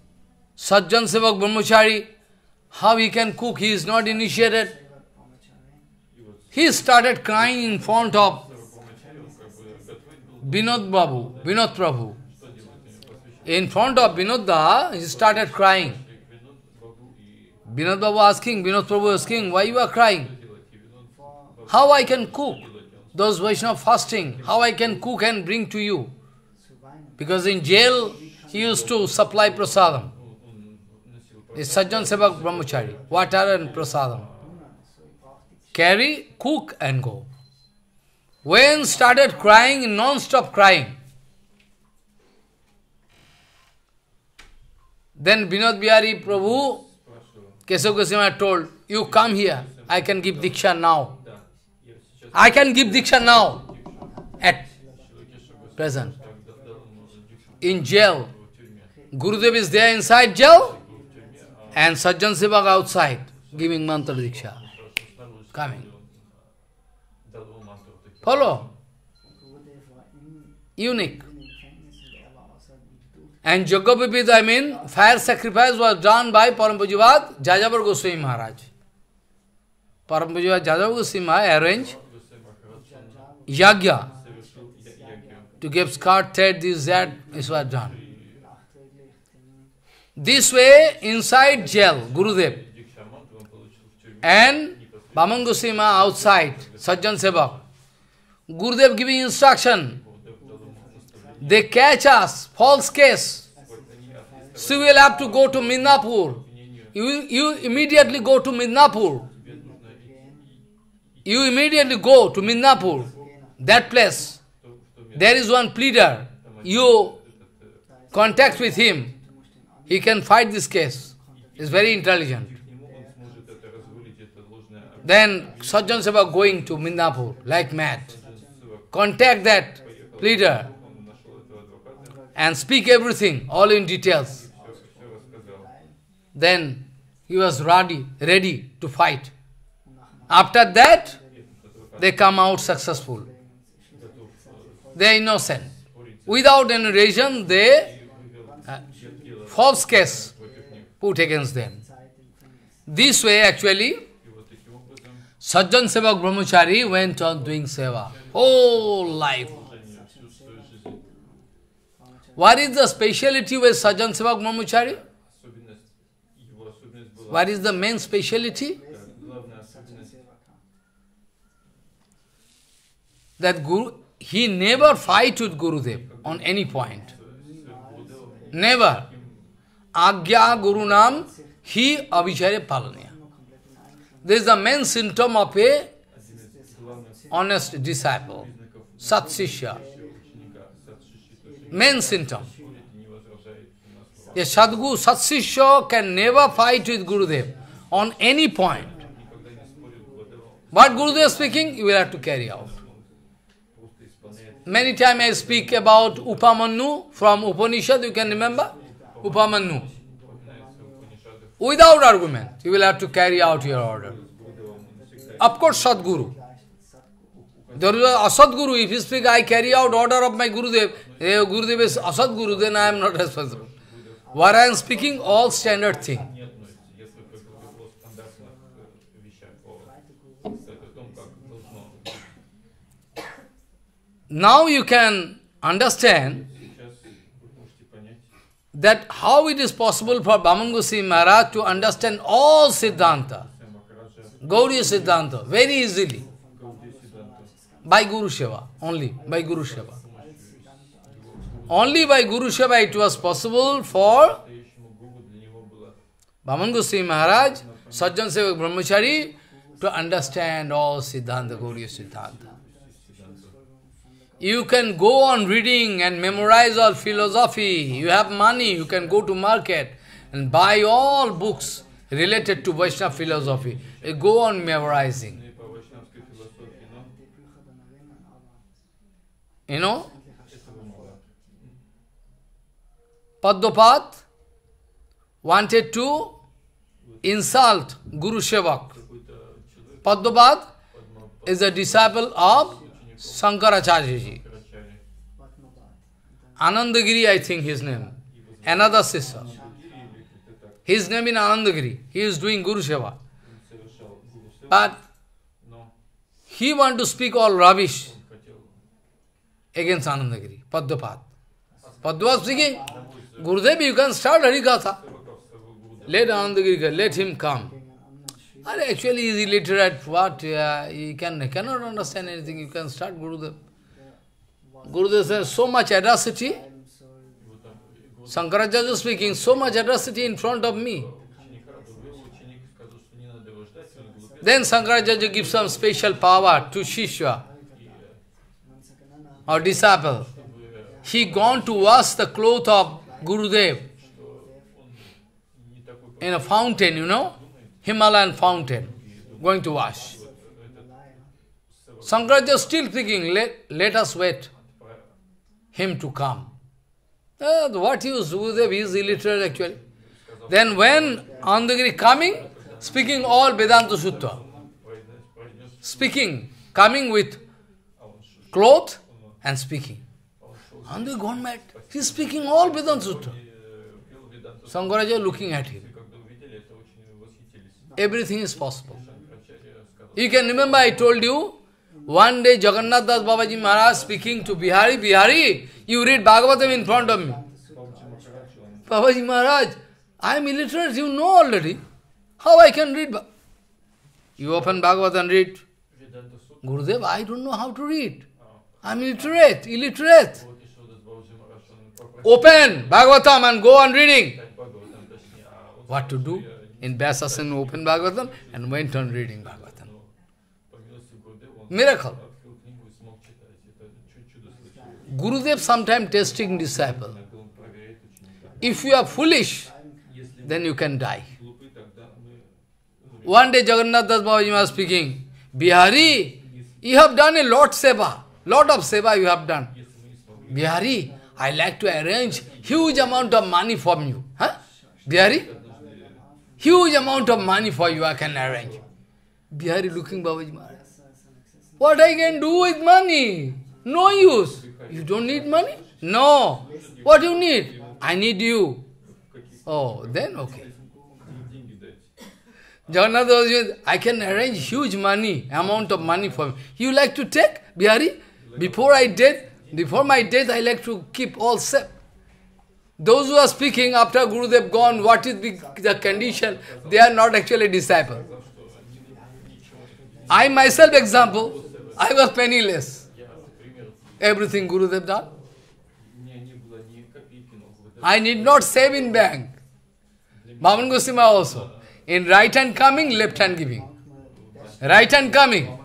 Sajjan Sevak Brahmachari, how he can cook, he is not initiated. He started crying in front of Vinod Babu, Vinod Prabhu. In front of Vinodda, he started crying. Vinod Babu asking, Vinod Prabhu asking, why you are crying? How I can cook? Those Vaishnava fasting, how I can cook and bring to you? Because in jail, he used to supply prasadam. It's Sajjan Sevak Brahmachari, water and prasadam. Carry, cook and go. When started crying, non-stop crying. Then Vinod Bihari Prabhu, Kesav Goswami told, you come here, I can give Diksha now. I can give Diksha now, at present. In jail, Gurudev is there inside jail, and Sajjan Sevak outside, giving mantra Diksha, coming. Follow? Unique. And Jagapipita, I mean, fire sacrifice was done by Parambhujivad, Jajapur Goswami Maharaj. Parambhujivad, Jajapur Goswami Maharaj arranged Yagya to give scar, thread, this, that, this was done. This way, inside jail, Gurudev and Bhaman Goswami Maharaj outside, Sajjan Sevak. Gurudev giving instruction. They catch us, false case. So we will have to go to Midnapore. You, you immediately go to Midnapore. You immediately go to Midnapore. That place. There is one pleader. You contact with him. He can fight this case. He is very intelligent. Then Sajjan Sevak going to Midnapore like mad. Contact that pleader. And speak everything, all in details. Then he was ready, ready to fight. After that, they come out successful. They are innocent. Without any reason, they uh, false case put against them. This way, actually, Sajjan Sevak Brahmachari went on doing seva whole life. What is the speciality with Sajjan Sevak Brahmachari? What is the main speciality? That Guru, he never fight with Gurudev on any point. Never. Agya Guru Nam, he Abhichare Palanya. This is the main symptom of a honest disciple, Satsishya. Main symptom. A Sadhguru, Satsishya can never fight with Gurudev on any point. What Gurudev is speaking, you will have to carry out. Many times I speak about Upamanyu from Upanishad, you can remember? Upamanyu. Without argument, you will have to carry out your order. Of course, Sadhguru. There is a Asadguru, if you speak, I carry out order of my Gurudev. If Gurudev is Asadguru, then I am not responsible. What I am speaking, all standard thing. Now you can understand that how it is possible for Bhaman Goswami Maharaj to understand all Siddhanta, Gauriya Siddhanta, very easily. By Guru Seva, only by Guru Seva. Only by Guru Seva it was possible for Bhaman Goswami Maharaj, Sajjan Sevak Brahmachari, to understand all Siddhanta, Gauriya Siddhanta. You can go on reading and memorize all philosophy. You have money, you can go to market and buy all books related to Vaishnava philosophy. You go on memorizing. You know? Padmapat wanted to insult Guru Sevak. Padmapat is a disciple of Shankaracharya. Anandagiri, I think his name. Another sister. His name is Anandagiri. He is doing Guru Seva. But he wants to speak all rubbish against Anandagiri, Padmapat. Padmapat speaking, Gurudev, you can start Harikatha. Let Anandagiri, let him come. Actually, he is illiterate, what? Uh, he can, he cannot understand anything. You can start Gurudev. Gurudev says, so much audacity. Shankaracharya is speaking, so much audacity in front of me. Then Shankaracharya gives some special power to Shishya, or disciple. He gone to wash the cloth of Gurudev in a fountain, you know, Himalayan fountain, going to wash. Shankaracharya is still thinking, let, let us wait him to come. Uh, what use, Gurudev, he is illiterate actually. Then when Anandagiri coming, speaking all Vedanta Sutta, speaking, coming with cloth and speaking. Anandagiri gone mad, he is speaking all Vedanta Sutta. Shankaracharya looking at him. Everything is possible. You can remember I told you, one day Jagannath Das Babaji Maharaj speaking to Bihari, Bihari, you read Bhagavatam in front of me. Babaji Maharaj, I am illiterate, you know already. How I can read? You open Bhagavatam and read. Gurudev, I don't know how to read. I am illiterate, illiterate. Open Bhagavatam and go on reading. What to do? In Vyasasana open Bhagavatam and went on reading Bhagavatam. Miracle. Gurudev sometimes testing disciple. If you are foolish, then you can die. One day Jagannath Das Babaji was speaking, Bihari, you have done a lot seva, lot of seva you have done. Bihari, I like to arrange huge amount of money from you. Huh? Bihari? Huge amount of money for you I can arrange. Bihari looking Babaji Maharaj. What I can do with money? No use. You don't need money? No. What you need? I need you. Oh, then okay. Jagannath Das Babaji, I can arrange huge money, amount of money for me. You like to take, Bihari? Before I death, before my death, I like to keep all set. Those who are speaking after Gurudev gone, what is the condition? They are not actually disciples. I myself, example, I was penniless. Everything Gurudev done. I need not save in bank. Bhavan Goswami also. In right hand coming, left hand giving. Right hand coming.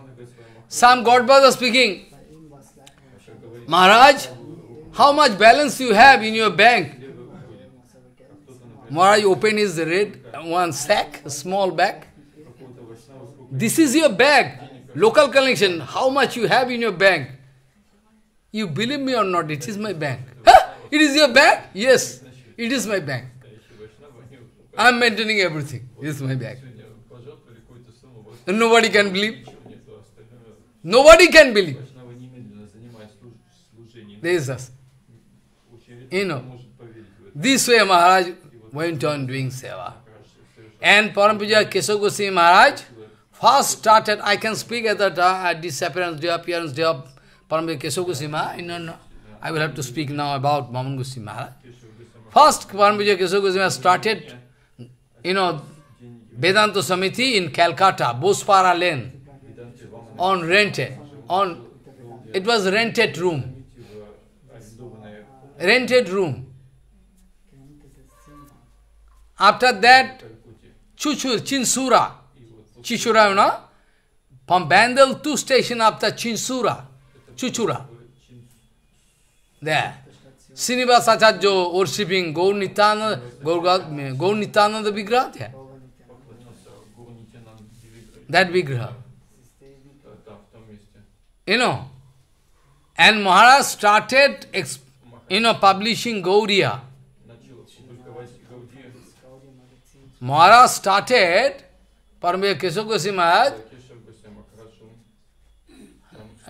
Some Godfather speaking, Maharaj, how much balance you have in your bank? Maharaj opened his red one sack, a small bag. This is your bag, local collection. How much you have in your bank? You believe me or not, it is my bank. Huh? It is your bank? Yes, it is my bank. I am maintaining everything. It is my bank. And nobody can believe. Nobody can believe. There is us. You know, this way Maharaj went on doing seva. And Parambhujivad Kesav Goswami Maharaj first started, I can speak at the at this appearance day, appearance day of Parambhujivad Kesav Goswami Maharaj. No, no, I will have to speak now about Bhavan Goswami Maharaj. First Parambhujivad Kesav Goswami Maharaj started, you know, Vedanta Samiti in Calcutta, Bospara Lane, on rented, on, it was rented room. Rented room. After that, Chichura, Chichura, Chichura, you know? From Bandel to station after Chichura, Chichura. There. Srinivasa Acharya worshipping Gaur Nityananda, Gaur Nityananda Vigraha there. That Vigraha. You know, and Maharaj started, you know, publishing Gauriya. Maharaj started, Parambhujivad Kesav Goswami Maharaj,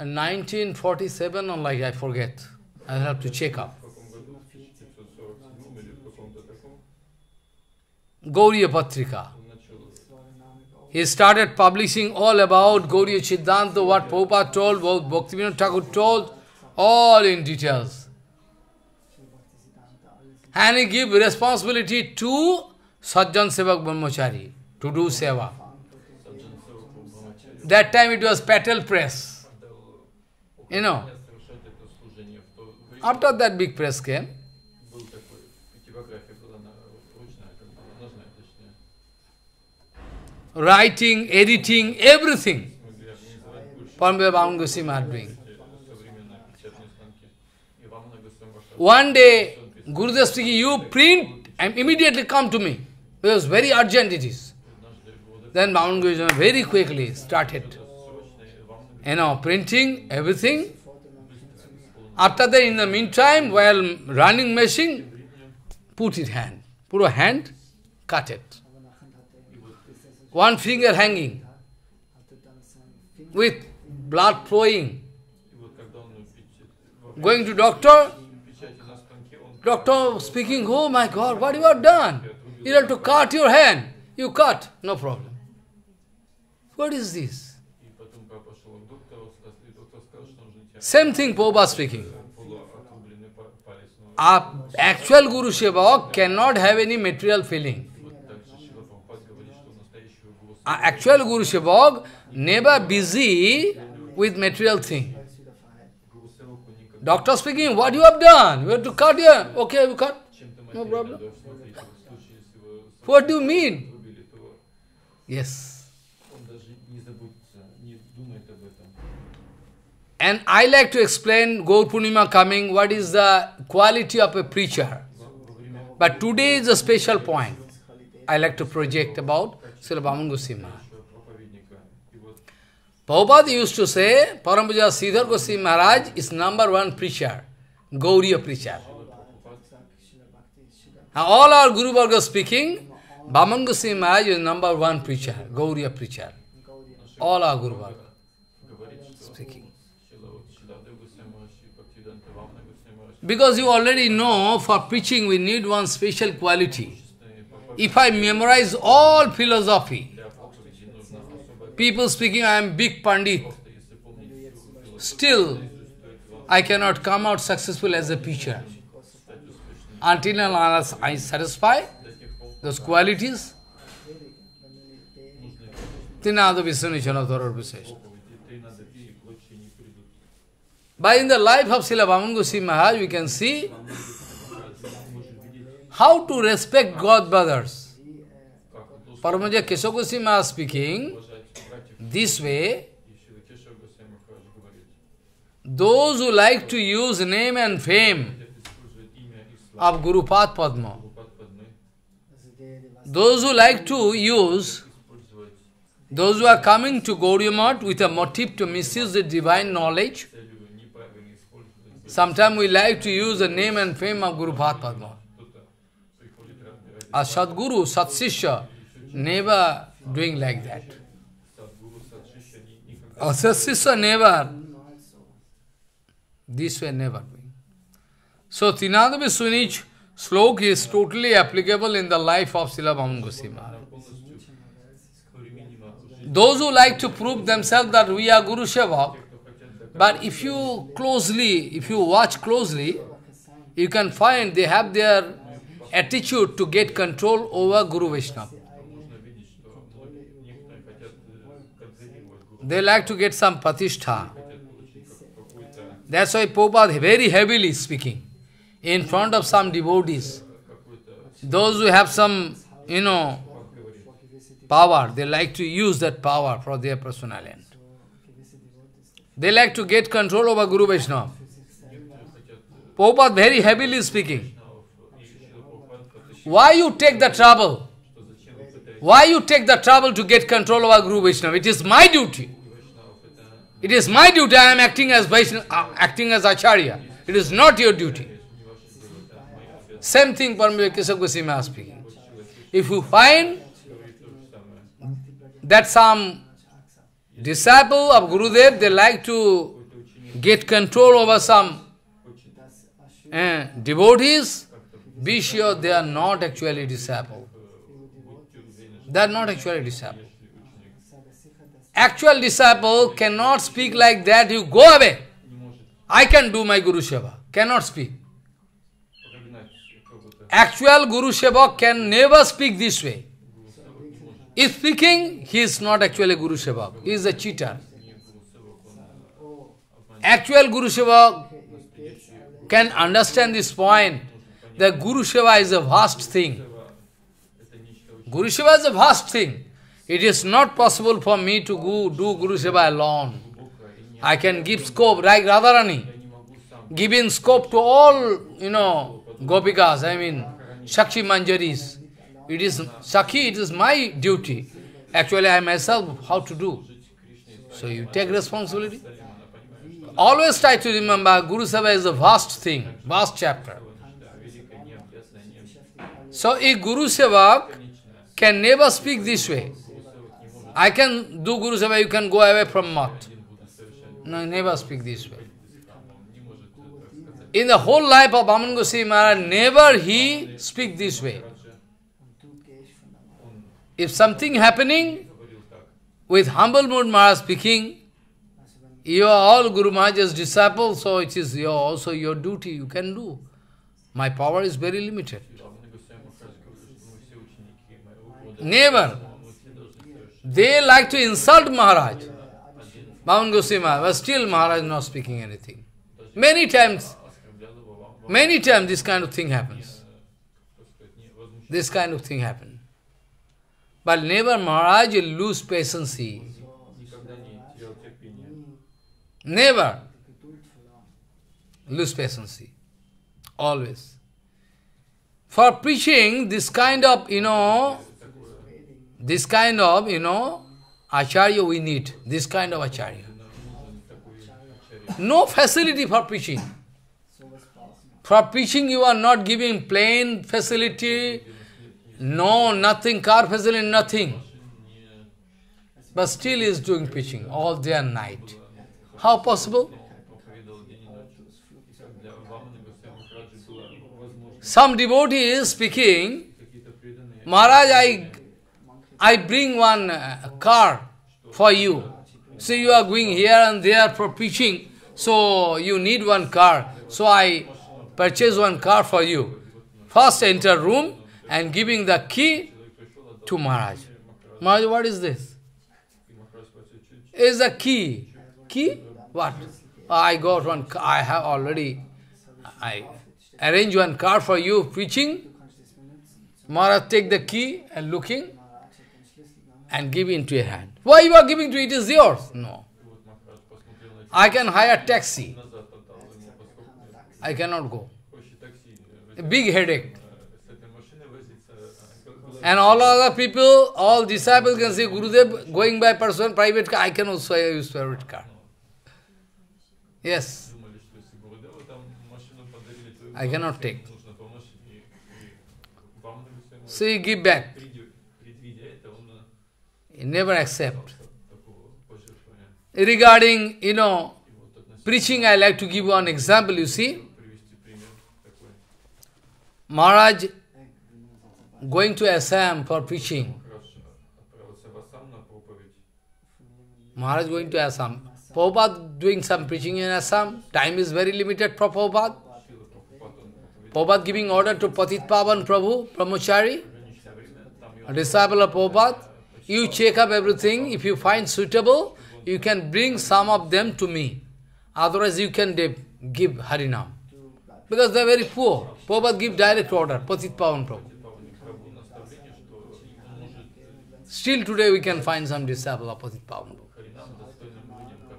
in nineteen forty-seven or like, I forget. I'll have to check up. Gauriya Patrika. He started publishing all about Gauriya Siddhanta, what Prabhupada told, what Bhaktivinoda Thakur told, all in details. And he gave responsibility to Sajjan Sevak Brahmachari to do seva. That time it was petal press. You know. After that big press came. Writing, editing, everything. Parambhujivad Maharaj doing. One day, Gurudev speaking, you print and immediately come to me. Because very urgent it is. Then Bhavangasi very quickly started. You know, printing, everything. After that, in the meantime, while running machine, put it hand. Put a hand, cut it. One finger hanging, with blood flowing. Going to doctor, doctor speaking, oh my God, what you have done? You have to cut your hand. You cut, no problem. What is this? Same thing Prabhupada speaking. Our actual Guru Sevak cannot have any material feeling. Our actual Guru Sevak never busy with material thing. Doctor speaking, what you have done? You have to cut here. Okay, we cut. No problem. What do you mean? Yes. And I like to explain Gaur Purnima coming, what is the quality of a preacher. But today is a special point. I like to project about Srila Bhavangasi Maharaj. Prabhupada used to say, Parambhujivad Siddhar Goswami Maharaj is number one preacher, Gauriya preacher. Now all our Guru Varga speaking, Bhavangasi Maharaj is number one preacher, Gauriya preacher. All our Guru Varga speaking. Because you already know, for preaching we need one special quality. If I memorize all philosophy, people speaking, I am big Pandit, still I cannot come out successful as a preacher. Until and unless I satisfy those qualities, but in the life of Srila Bhavangasi Maharaj, we can see how to respect God brothers. Parambhujivad Kesav Goswami Maharaj speaking this way, those who like to use name and fame of Guru Pad Padma, those who like to use, those who are coming to Gaudiya Math with a motive to misuse the divine knowledge, sometimes we like to use the name and fame of Guru Pad Padma. A Sadguru, Satsishya, never doing like that. A Satsishya never, this way never doing. So, Trinadavi Sunich slok is totally applicable in the life of Srila Bhavangasi Maharaj. Those who like to prove themselves that we are Guru Sevak, but if you closely, if you watch closely, you can find they have their attitude to get control over Guru Vaishnava. They like to get some patishtha. That's why Prabhupada very heavily speaking in front of some devotees. Those who have some, you know, power, they like to use that power for their personal end. They like to get control over Guru Vaishnava. Prabhupada very heavily speaking. Why you take the trouble? Why you take the trouble to get control over Guru Vaishnava? It is my duty. It is my duty. I am acting as Vaishnava, uh, acting as Acharya. It is not your duty. Same thing Kesav Goswami Maharaj speaking. If you find that some disciple of Gurudev, they like to get control over some uh, devotees, be sure they are not actually disciple. They are not actually disciple. Actual disciple cannot speak like that, you go away. I can do my Guru Seva. Cannot speak. Actual Guru Seva can never speak this way. If speaking, he is not actually Guru Seva. He is a cheater. Actual Guru Seva can understand this point, that Guru Seva is a vast thing. Guru Seva is a vast thing. It is not possible for me to go do Guru Seva alone. I can give scope, like Radharani, giving scope to all, you know, Gopikas, I mean, Shakshi Manjaris. It is, Shakhi, it is my duty. Actually, I myself, how to do. So you take responsibility. Always try to remember, Guru Seva is a vast thing, vast chapter. So if Guru Seva can never speak this way, I can do Guru Seva, you can go away from Math. No, never speak this way. In the whole life of Bhaman Goswami Maharaj, never he speak this way. If something happening, with humble mood Maharaj speaking, you are all Guru Maharaj's disciples, so it is your, also your duty, you can do. My power is very limited. Never. They like to insult Maharaj. Bhavan Goswami Maharaj, but still Maharaj is not speaking anything. Many times, many times this kind of thing happens. This kind of thing happens. But never Maharaj will lose patience. Never lose patience. Always. For preaching this kind of, you know, this kind of, you know, Acharya we need, this kind of Acharya. No facility for preaching. For preaching you are not giving plane facility, no, nothing, car facility, nothing. But still he is doing preaching all day and night. How possible? Some devotee is speaking, Maharaj, I... I bring one uh, car for you. So you are going here and there for preaching, so you need one car. So I purchase one car for you. First enter room and giving the key to Maharaj. Maharaj, what is this? It's a key. Key? What? I got one car. I have already I arrange one car for you preaching. Maharaj take the key and looking. And give into your hand. Why you are giving to it? It is yours. No. I can hire taxi. I cannot go. A big headache. And all other people, all disciples can say, Gurudev, going by person, private car, I can also use private car. Yes. I cannot take. So you give back. He never accept. Regarding, you know, preaching, I like to give one example, you see. Maharaj going to Assam for preaching. Maharaj going to Assam. Prabhupada doing some preaching in Assam. Time is very limited for Prabhupada. Prabhupada giving order to Patitpavan Prabhu, Brahmachari, a disciple of Prabhupada. You check up everything. If you find suitable, you can bring some of them to me. Otherwise, you can give Harinam. Because they are very poor. Prabhupada give direct order. Patitpavan Prabhu. Still today we can find some disciple of Patitpavan.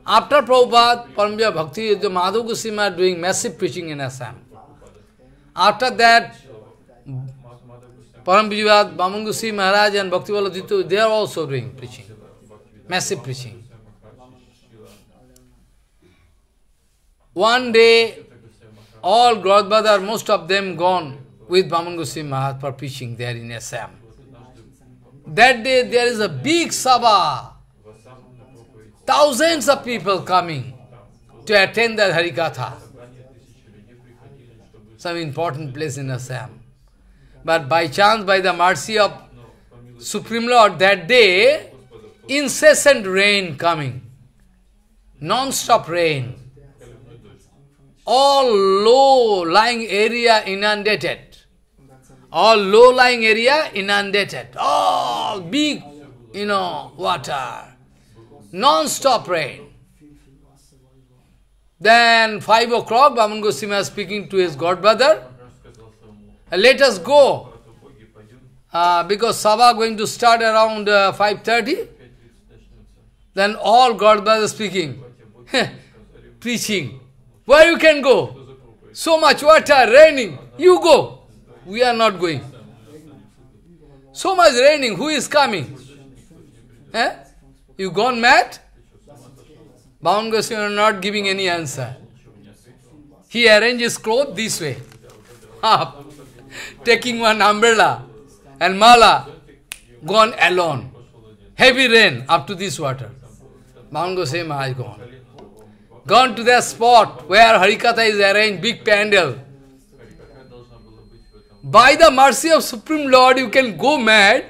After Prabhupada, Parambhujivad Bhakti Madhav Goswami Maharaj doing massive preaching in Assam. After that, Parambhujivad, Bhavangasi Maharaj and Bhakti Vallabh Titu, they are also doing preaching, massive preaching. One day, all Gaudbadar, most of them gone with Bhavangasi Maharaj for preaching there in Assam. That day there is a big sabha, thousands of people coming to attend the Harikatha. Some important place in Assam. But by chance, by the mercy of Supreme Lord, that day, incessant rain coming, non-stop rain. All low-lying area inundated. All low-lying area inundated. All big, you know, water. Non-stop rain. Then five o'clock, Vaman Goswami was speaking to his godbrother. Let us go. Uh, because Sabha going to start around uh, five thirty. Then all godbrothers speaking. Preaching. Where you can go? So much water, raining. You go. We are not going. So much raining. Who is coming? Eh? You gone mad? Bhavan Goswami is not giving any answer. He arranges clothes this way. Up. Taking one umbrella and mala. Gone alone. Heavy rain up to this water. Bhavan Goswami Maharaj gone. Gone to the spot where Harikatha is arranged, big pandal. By the mercy of Supreme Lord, you can go mad.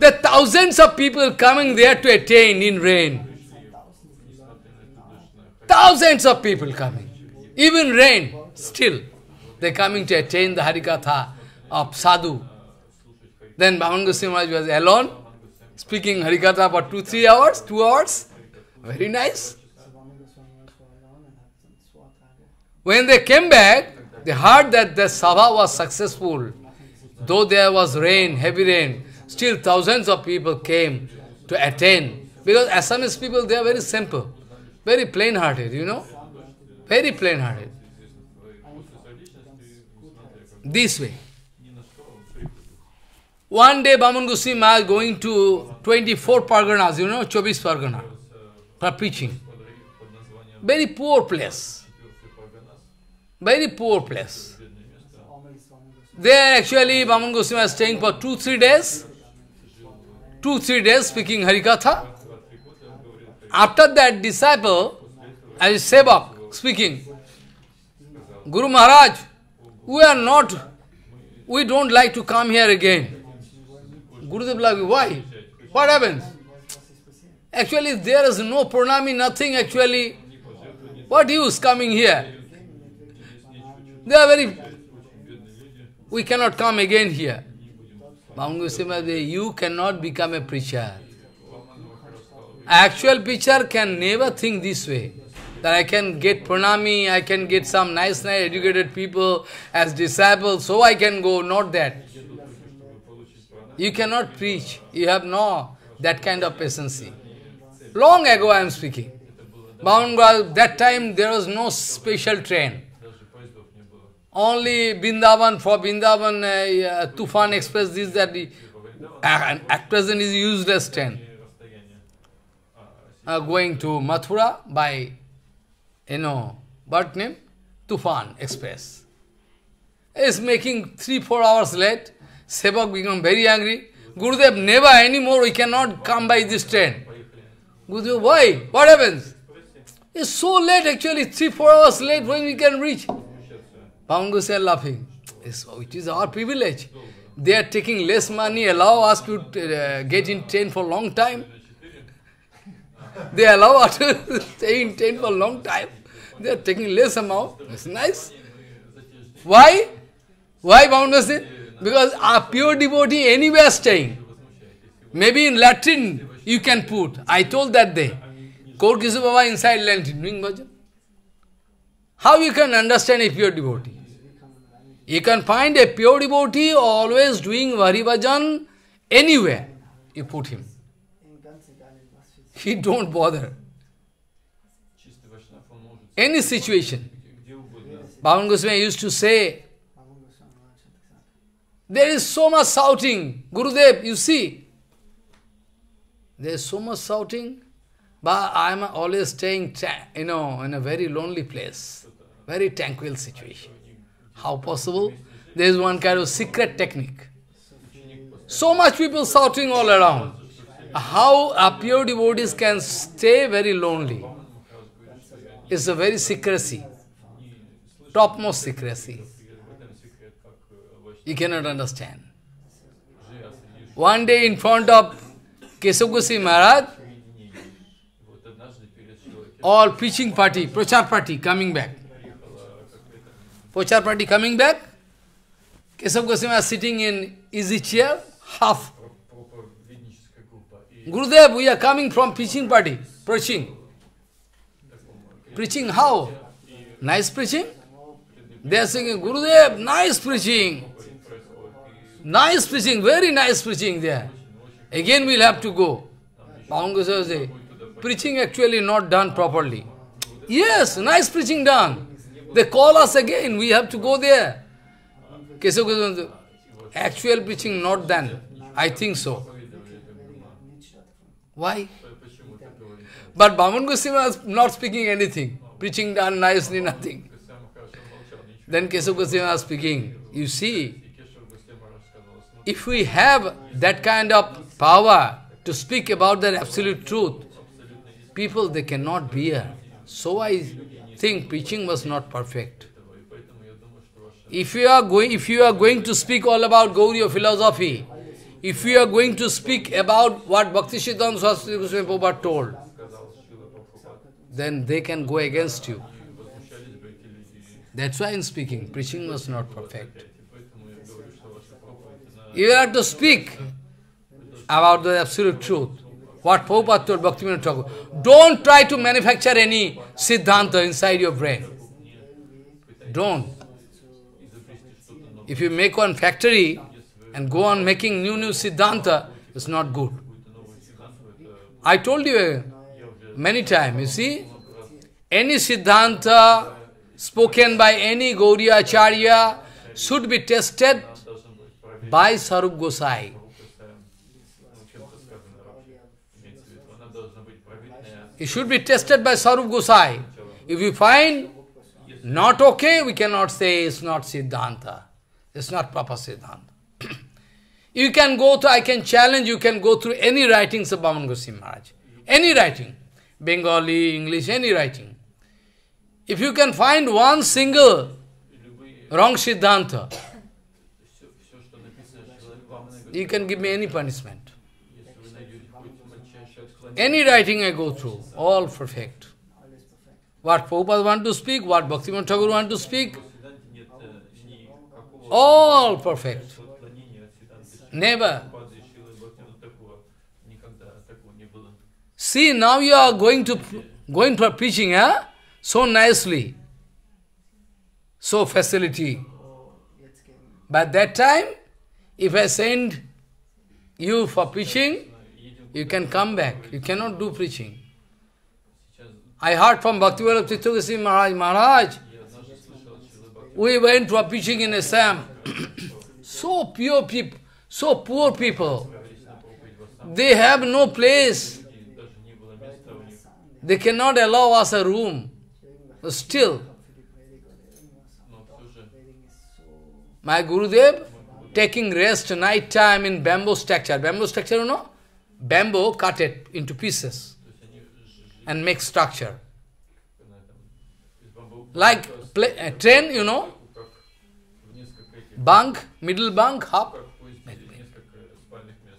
The thousands of people coming there to attain in rain. Thousands of people coming. Even rain, still. They are coming to attain the Harikatha of Sadhu. Then Bhavan Goswami Maharaj was alone, speaking Harikatha for two, three hours, two hours. Very nice. When they came back, they heard that the Sabha was successful. Though there was rain, heavy rain, still thousands of people came to attend. Because Assamese people, they are very simple, very plain-hearted, you know. Very plain-hearted. This way. One day, Baman Goswami Maharaj going to twenty-four Parganas, you know, twenty-four Pargana, for preaching. Very poor place. Very poor place. There actually Bhavan Goswami was staying for two, three days. Two, three days speaking Harikatha. After that disciple, as Sevak speaking, Guru Maharaj, we are not, we don't like to come here again. Gurudev Lagi, why? What happens? Actually there is no pranami, nothing actually. What use coming here? They are very... We cannot come again here. Bhavan Goswami Maharaj, you cannot become a preacher. Actual preacher can never think this way. That I can get pranami, I can get some nice, nice educated people as disciples, so I can go, not that. You cannot preach. You have no that kind of patience. Long ago I am speaking. Bhavan Goswami, that time there was no special train. Only Vrindavan, for Vrindavan, uh, uh, Tufan Express, this, that, uh, at present is useless train. Uh, going to Mathura by, you know, what name? Tufan Express. It's making three, four hours late. Sevak become very angry. Gurudev, never anymore, we cannot come by this train. Gurudev, why? What happens? It's so late actually, three, four hours late when we can reach. Bhavan Goswami laughing. It's, it is our privilege. They are taking less money, allow us to uh, get in train for a long time. They allow us to stay in train for a long time. They are taking less amount. It's nice. Why? Why Bhavan Goswami? Because our pure devotee anywhere staying. Maybe in Latin you can put. I told that day. Gaurakishora Babaji inside Latin doing bhajan. How you can understand a pure devotee? You can find a pure devotee always doing Hari Bhajan anywhere you put him. he don't bother. Any situation. Bhavan Goswami used to say, there is so much shouting, Gurudev, you see. There is so much shouting, but I am always staying, you know, in a very lonely place, very tranquil situation. How possible? There is one kind of secret technique. So much people shouting all around. How a pure devotees can stay very lonely? It's a very secrecy, topmost secrecy. You cannot understand. One day in front of Kesav Goswami Maharaj, all preaching party, Prachar party coming back. Prachar party coming back. Kesav Goswami Maharaj sitting in easy chair, half. Gurudev, we are coming from preaching party, preaching. Preaching how? Nice preaching? They are singing, Gurudev, nice preaching. Nice preaching, very nice preaching there. Again we'll have to go. Bhavan Goswami says, preaching actually not done properly. Yes, nice preaching done. They call us again, we have to go there. Kesav Goswami says, actual preaching not done. I think so. Why? But Bhavan Goswami was not speaking anything. Preaching done nicely, nothing. Then Kesav Goswami was speaking, you see, if we have that kind of power to speak about the absolute truth, people, they cannot bear. So I think preaching was not perfect. If you are going, if you are going to speak all about Gauriya philosophy, if you are going to speak about what Bhakti Siddhanta Saraswati Goswami Prabhupada told, then they can go against you. That's why I'm speaking. Preaching was not perfect. You have to speak about the absolute truth. What Prabhupada told Bhaktivinoda Thakur. Don't try to manufacture any Siddhanta inside your brain. Don't. If you make one factory and go on making new, new Siddhanta, it's not good. I told you many times, you see, any Siddhanta spoken by any Gauriya Acharya should be tested by Sarup Gosai. It should be tested by Sarup Gosai. If you find not okay, we cannot say it's not Siddhanta. It's not proper Siddhanta. You can go through, I can challenge, you can go through any writings of Bhavan Goswami Maharaj. Any writing. Bengali, English, any writing. If you can find one single wrong Siddhanta, you can give me any punishment. Any writing I go through, all perfect. What Prabhupada want to speak, what Bhaktivinoda Thakur want to speak, all perfect. Never. See, now you are going to going for preaching, eh? So nicely, so facility. But that time, if I send you for preaching, you can come back. You cannot do preaching. I heard from Bhakti Vallabh Titu Goswami Maharaj, Maharaj, we went for preaching in Assam. So pure people, so poor people. They have no place. They cannot allow us a room. Still, my Gurudev taking rest night time in bamboo structure. Bamboo structure, you know? Bamboo, cut it into pieces and make structure. Like play, uh, train, you know? Bunk, middle bunk, half.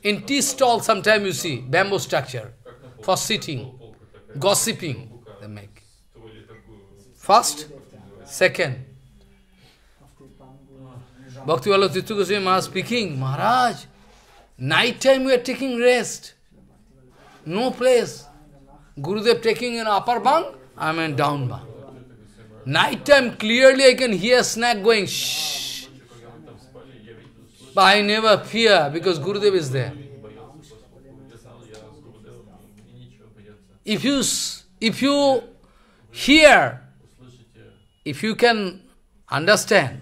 In tea stall sometimes you see bamboo structure for sitting, gossiping they make. First, second. Bhakti Vallabh Titu Goswami Maharaj speaking, Maharaj, night time we are taking rest. No place. Gurudev taking an upper bunk, I am in down bunk. Night time clearly I can hear snack going, shh. But I never fear because Gurudev is there. if you, if you hear, if you can understand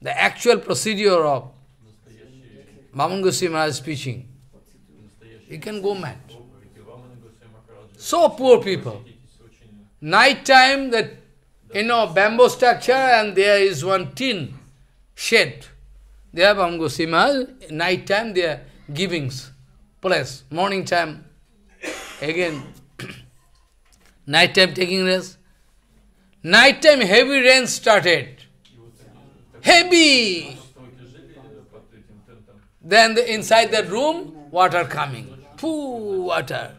the actual procedure of Bhavangasi Maharaj preaching, you can go mad. So poor people. Night time, that, you know, bamboo structure, and there is one tin shed. They have Bhavangasi Maharaj. Night time, they are givings, place. Morning time, again, night time taking rest. Night time, heavy rain started. Heavy! Then the, inside that room, water coming. Poo, water.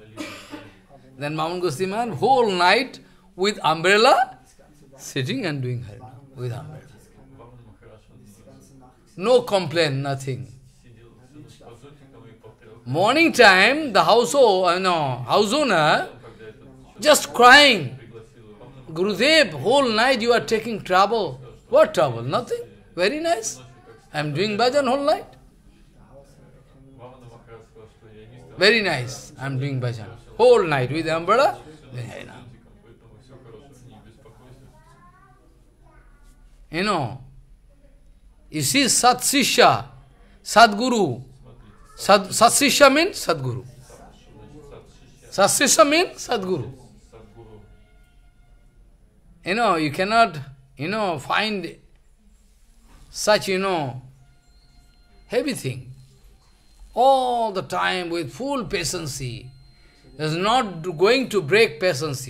Then Bhavangasi Maharaj, whole night, with umbrella, sitting and doing Harinam, with umbrella. No complaint, nothing. Morning time, the household, no, house owner, just crying. Gurudev, whole night you are taking trouble. What trouble? Nothing. Very nice. I am doing bhajan whole night. Very nice. I am doing bhajan whole night with umbrella. You know, you see Sat Sishya, Sadguru. Sat Sishya means Sadguru. Sat Sishya means Sadguru. You know, you cannot, you know, find such, you know, heavy thing. All the time with full patience. Is not going to break patience.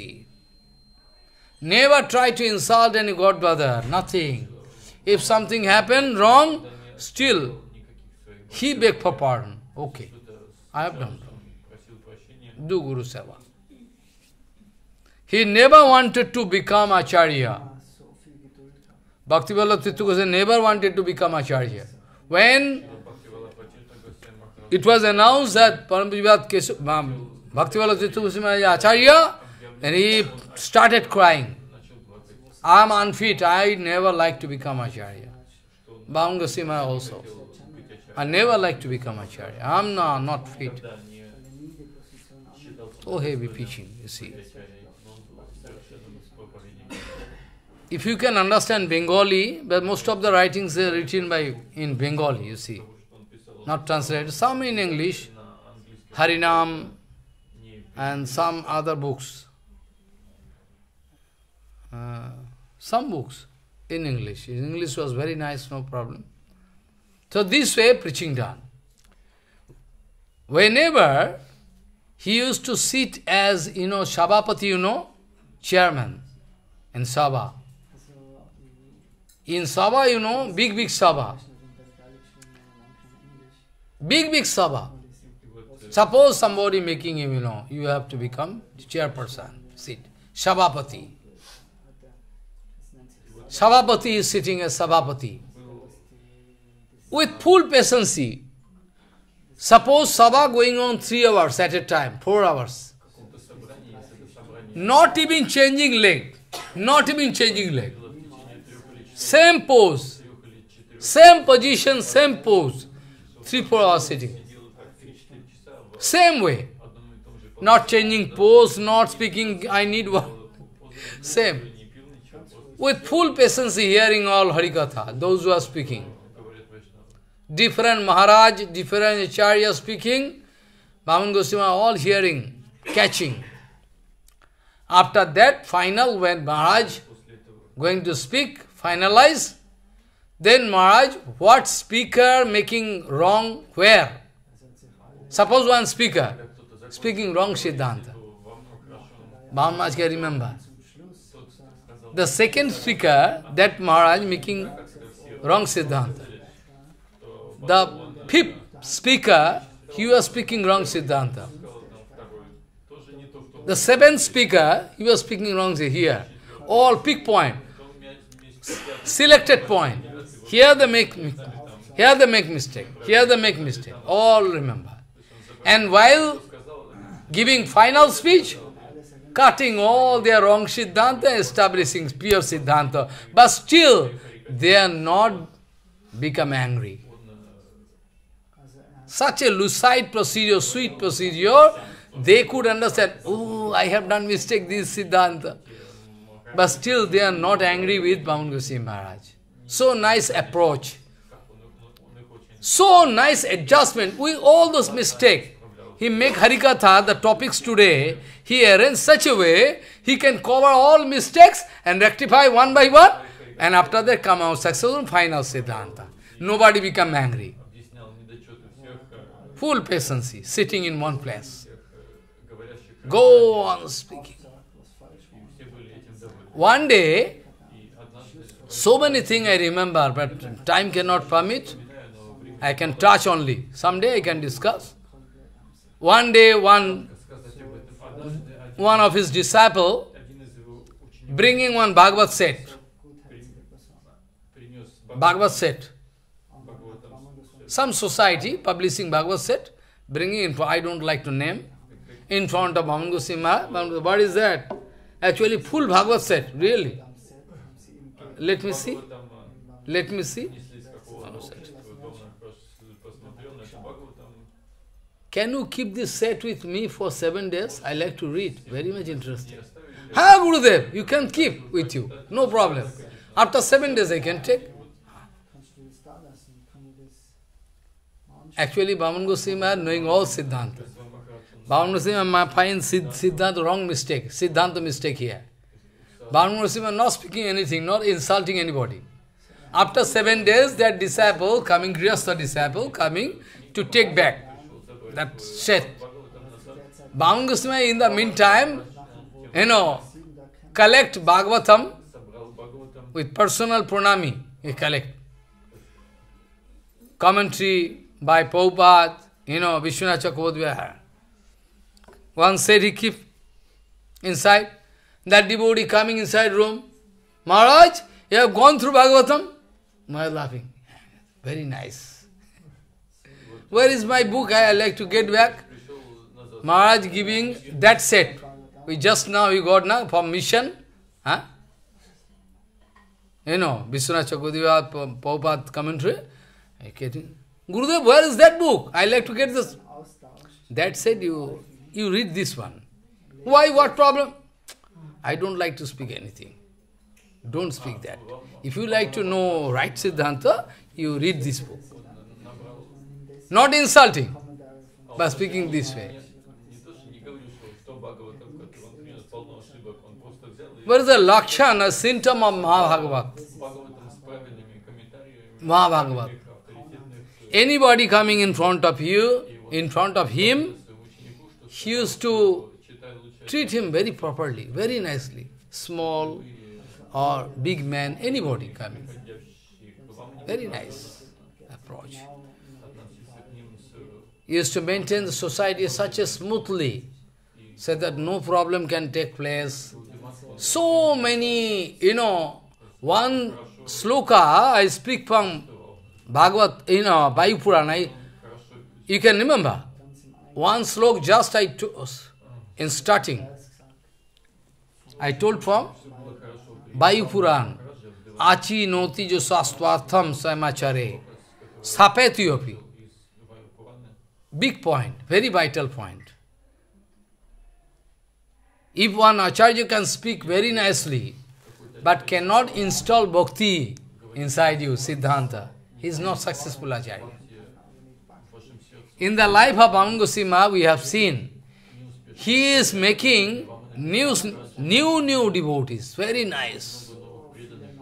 Never try to insult any God brother, nothing. If something happened wrong, still, he begged for pardon. Okay, I have done wrong. Do Guru Seva. He never wanted to become Acharya. Bhakti Vallabh Titu Goswami never wanted to become Acharya. When it was announced that Parambhujivad Bhakti Vallabh Titu Goswami is Acharya, then he started crying. I am unfit, I never like to become Acharya. Bhavangasi Maharaj also. I never like to become Acharya. I am not, not fit. So heavy preaching, you see. If you can understand Bengali, but most of the writings are written by in Bengali, you see. Not translated. Some in English, Harinam, and some other books. Uh, some books in English. His English was very nice, no problem. So this way preaching done. Whenever he used to sit as, you know, Sabhapati, you know, chairman in Sabha. In Sabha, you know, big, big Sabha. Big, big Sabha. Suppose somebody making him, you know, you have to become chairperson, sit, Sabhapati. Sabhapati is sitting as Sabhapati. With full patience. Suppose Sabha going on three hours at a time, four hours. Not even changing leg. Not even changing leg. Same pose, same position, same pose, three, four hours sitting. Same way. Not changing pose, not speaking, I need one. Same. With full patience hearing all Harikatha, those who are speaking. Different Maharaj, different Acharya speaking, Bhavangasi Maharaj all hearing, catching. After that, final, when Maharaj going to speak, finalize, then Maharaj, what speaker making wrong where? Suppose one speaker speaking wrong Siddhanta. Maharaj can remember. The second speaker, that Maharaj making wrong Siddhanta. The fifth speaker, he was speaking wrong Siddhanta. The seventh speaker, he was speaking wrong here. All pick point. Selected point. Here they make here they make mistake. Here they make mistake. All remember. And while giving final speech, cutting all their wrong Siddhanta, establishing pure Siddhanta. But still, they are not become angry. Such a lucid procedure, sweet procedure, They could understand, oh, I have done mistake, this Siddhanta. But still they are not angry with Bhavangasi Maharaj. So nice approach. So nice adjustment with all those mistakes. He make Harikatha, the topics today, he arranged such a way, he can cover all mistakes and rectify one by one. And after that come out successful final Siddhanta. Nobody become angry. Full patience, sitting in one place. Go on speaking. One day, so many things I remember, but time cannot permit. I can touch only. Someday I can discuss. One day, one, one of his disciples, bringing one Bhagavad set. Bhagavad set. Some society publishing Bhagavad set, bringing info, I don't like to name, in front of Bhavangasi Maharaj. What is that? Actually, full Bhagavad set, really. Let me see. Let me see. Can you keep this set with me for seven days? I like to read. Very much interesting. Ha, Gurudev, you can keep with you. No problem. After seven days I can take. Actually, Bhavangasi Maharaj knowing all Siddhanta. Bhavangasi Maharaj finds Siddhanta wrong mistake. Siddhanta mistake here. Bhavangasi Maharaj not speaking anything, not insulting anybody. After seven days, that disciple coming, Grihastha disciple coming to take back that set. Bhavangasi Maharaj in the meantime, you know, collect Bhagavatam with personal pranami. He collect. Commentary by Prabhupada, you know, Vishwanath Chakravarti. One said he keep inside. That devotee coming inside room. Maharaj, you have gone through Bhagavatam? Maharaj laughing. Very nice. Where is my book? I, I like to get back. Maharaj giving that set. We just now, we got now from mission. Huh? You know, Vishwanath Chakravarti, Prabhupada commentary. I getting. Gurudev, where is that book? I like to get this. That said, you, you read this one. Why? What problem? I don't like to speak anything. Don't speak that. If you like to know right Siddhanta, you read this book. Not insulting, but speaking this way. What is the lakshana, a symptom of Mahabhagavat? Mahabhagavat. Anybody coming in front of you, in front of him, he used to treat him very properly, very nicely. Small or big man, anybody coming. Very nice approach. He used to maintain the society such as smoothly, so that no problem can take place. So many, you know, one sloka I speak from Bhagavad, you know, Vayu Purana, you can remember. One sloka just I chose in starting. I told from Vayu Purana, Achi noti jo sastvartham samachare, sapeti api. Big point, very vital point. If one Acharya can speak very nicely, but cannot install bhakti inside you, Siddhanta, he is not successful Acharya. In the life of Bhavangasi Maharaj, we have seen, he is making new, new, new devotees, very nice.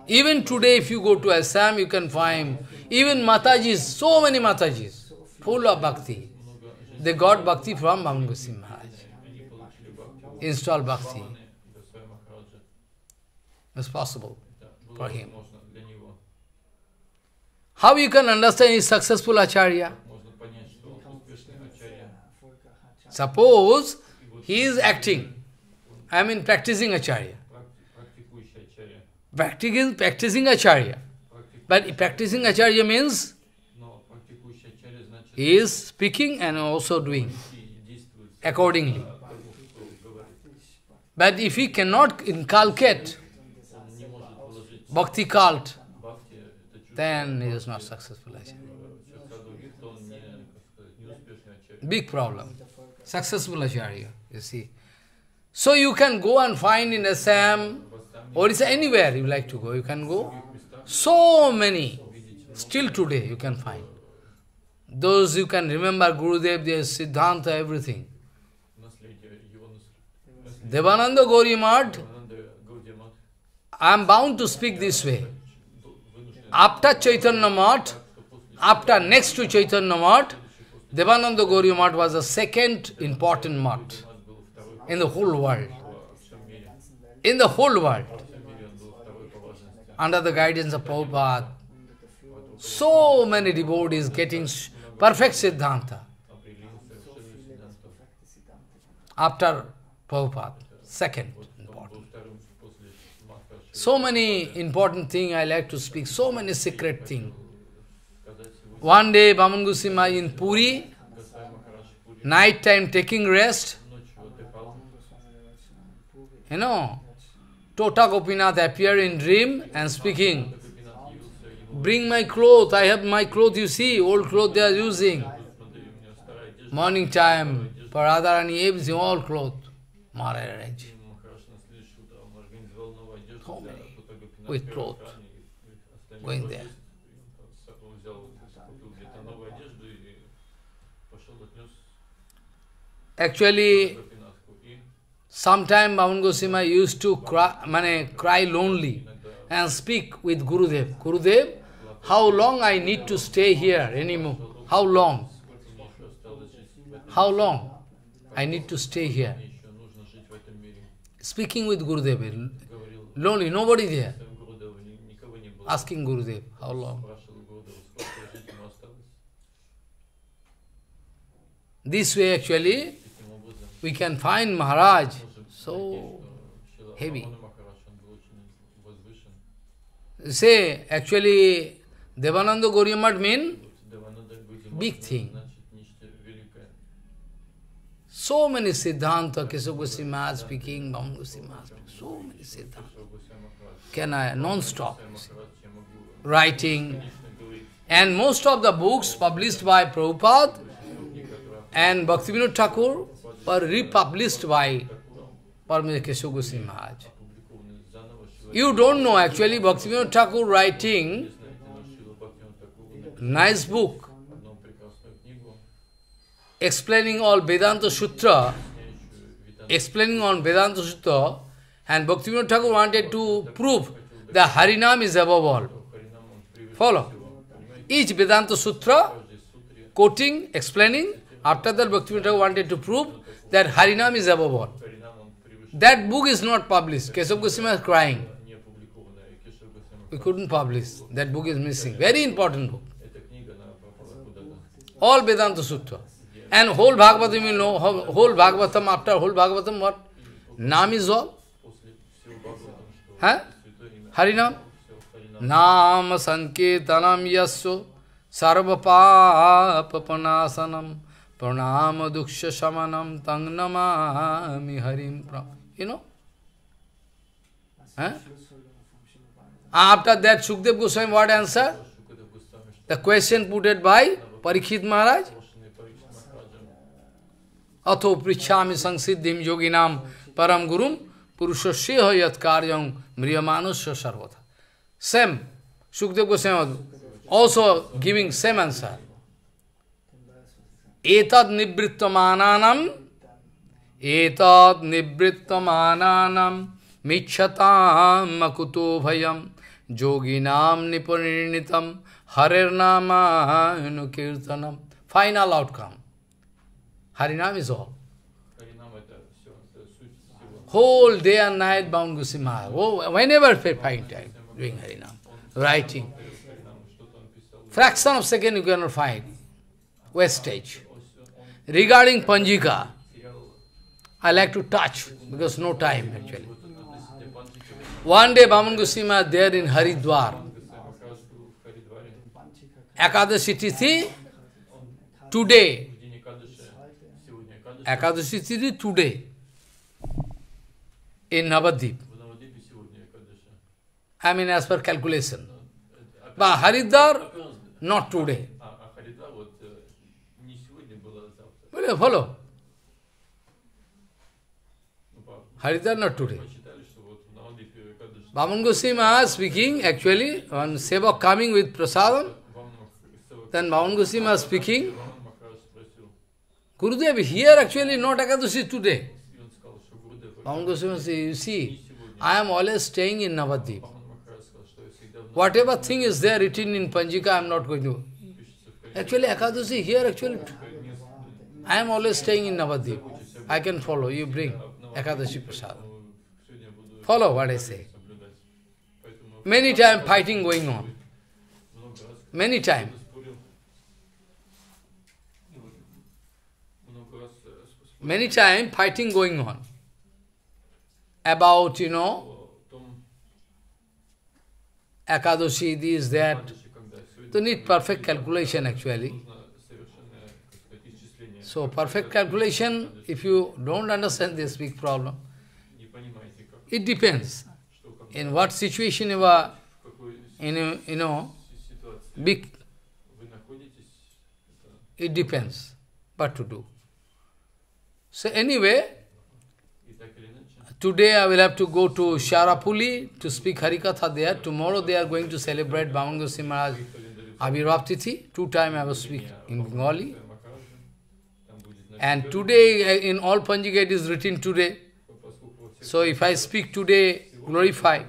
Even today, if you go to Assam, you can find even Matajis, so many Matajis, full of bhakti. They got bhakti from Bhavangasi Maharaj. Install bhakti. It's possible for him. How you can understand his successful Acharya? Suppose he is acting, I mean practicing Acharya. Practicing, practicing Acharya. But practicing Acharya means he is speaking and also doing accordingly. But if he cannot inculcate bhakti cult, then he is not successful. Big problem. successful Acharya, you see. So you can go and find in Assam, Orissa, anywhere you like to go, you can go. So many, still today you can find. Those you can remember Gurudev, their Siddhanta, everything. Devananda Gauri Amad, I am bound to speak this way. After Chaitanya Math, after next to Chaitanya Math, Devananda Gauri Math was the second important math in the whole world. In the whole world. Under the guidance of Prabhupada, so many devotees getting perfect Siddhanta. After Prabhupada, second important. So many important things I like to speak, so many secret things. One day, Bhavangasi Maharaj in Puri, night time taking rest, you know, Tota Gopinath appeared in dream and speaking, bring my cloth, I have my cloth, you see, old cloth they are using. Morning time, Paradharani, everything, all cloth, Maharaj arranged. So many, with cloth, going there. Actually, sometime Bhavangasi Maharaj used to cry, mane, cry lonely and speak with Gurudev. Gurudev, how long I need to stay here anymore? How long? How long I need to stay here? Speaking with Gurudev, lonely, nobody there. Asking Gurudev, how long? This way actually, we can find Maharaj so heavy. Say, actually, Devananda Gauri Amad means big thing. So many Siddhanta, Kesav Goswami Maharaj speaking, Bhavangasi Maharaj speaking, so many Siddhanta. Can I, non-stop, writing. And most of the books published by Prabhupada and Bhaktivinoda Thakur were republished by Paramahamsa Keshava Goswami Maharaj. You don't know actually, Bhaktivinoda Thakur writing nice book explaining all Vedanta Sutra, explaining on Vedanta Sutra, and Bhaktivinoda Thakur wanted to prove that Harinam is above all. Follow? Each Vedanta Sutra, quoting, explaining. After that, Bhaktivinoda Thakur wanted to prove that Harinam is above all. That book is not published. Kesav Goswami is crying. We couldn't publish. That book is missing. Very important book. All Vedanta Sutra. And whole Bhagavatam, you know, whole Bhagavatam, after whole Bhagavatam, what? Nam is all. Huh? Harinam? Nam Sankirtanam Yasya Sarva Papapanasanam Pranama duksha shamanam tangnamami harim pram. You know? Huh? After that, Shukdev Goswami, what answer? The question put it by Parikshit Maharaj. Atho prichami sangsiddhim yoginam param gurum purushasya yat karyam mriyamanusya sarvata. Same. Shukdev Goswami also giving same answer. Etad nibrittamananam, etad nibrittamananam, michhatam makuto bhayam, yoginam nipunirnitam, harirnama anukirtanam. Final outcome. Harinam is all. Whole day and night, Bhavangasi Maharaj. Oh, whenever find time, doing Harinam, writing. Fraction of second you cannot find. Wastage. Regarding Panjika, I like to touch, because no time actually. One day Bhavangasi Maharaj there in Haridwar. Ekadashi Tithi, today. Ekadashi Tithi, today. In Navadvip. I mean as per calculation. But Haridwar, not today. Follow? Haridhar not today. Bhavangasi Goswami Maharaj speaking, actually, on Sevak coming with prasadam, then Bhavangasi Goswami Maharaj speaking. Gurudev, here actually not Ekadashi today. Bhavangasi Goswami Maharaj says, you see, I am always staying in Navadvip. Whatever thing is there written in Panjika, I am not going to. Actually, Ekadashi here actually, I am always staying in Navadvip. I can follow, you bring Ekadashi prasadam. Follow what I say. Many times fighting going on. Many times. Many times fighting going on. About, you know, Ekadashi, this, that. So need perfect calculation actually. So perfect calculation, if you don't understand this big problem, it depends. In what situation you are, in, you know, big, it depends what to do. So anyway, today I will have to go to Sharapuli to speak Harikatha there. Tomorrow they are going to celebrate Bhavangasi Maharaj Abhiraptiti. Two times I will speak in Bengali. And today in all Panjika it is written today. So if I speak today, glorify,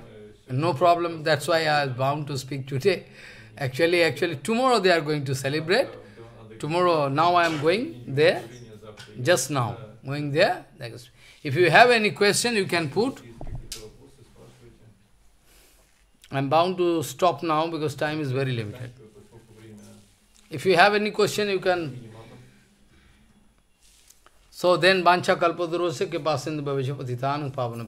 no problem. That's why I was bound to speak today. Actually, actually, tomorrow they are going to celebrate. Tomorrow, now I am going there. Just now, going there. If you have any question, you can put. I am bound to stop now because time is very limited. If you have any question, you can. So then, Bancha Kalpadurose ke pasindu bhavesha patitanam pavana.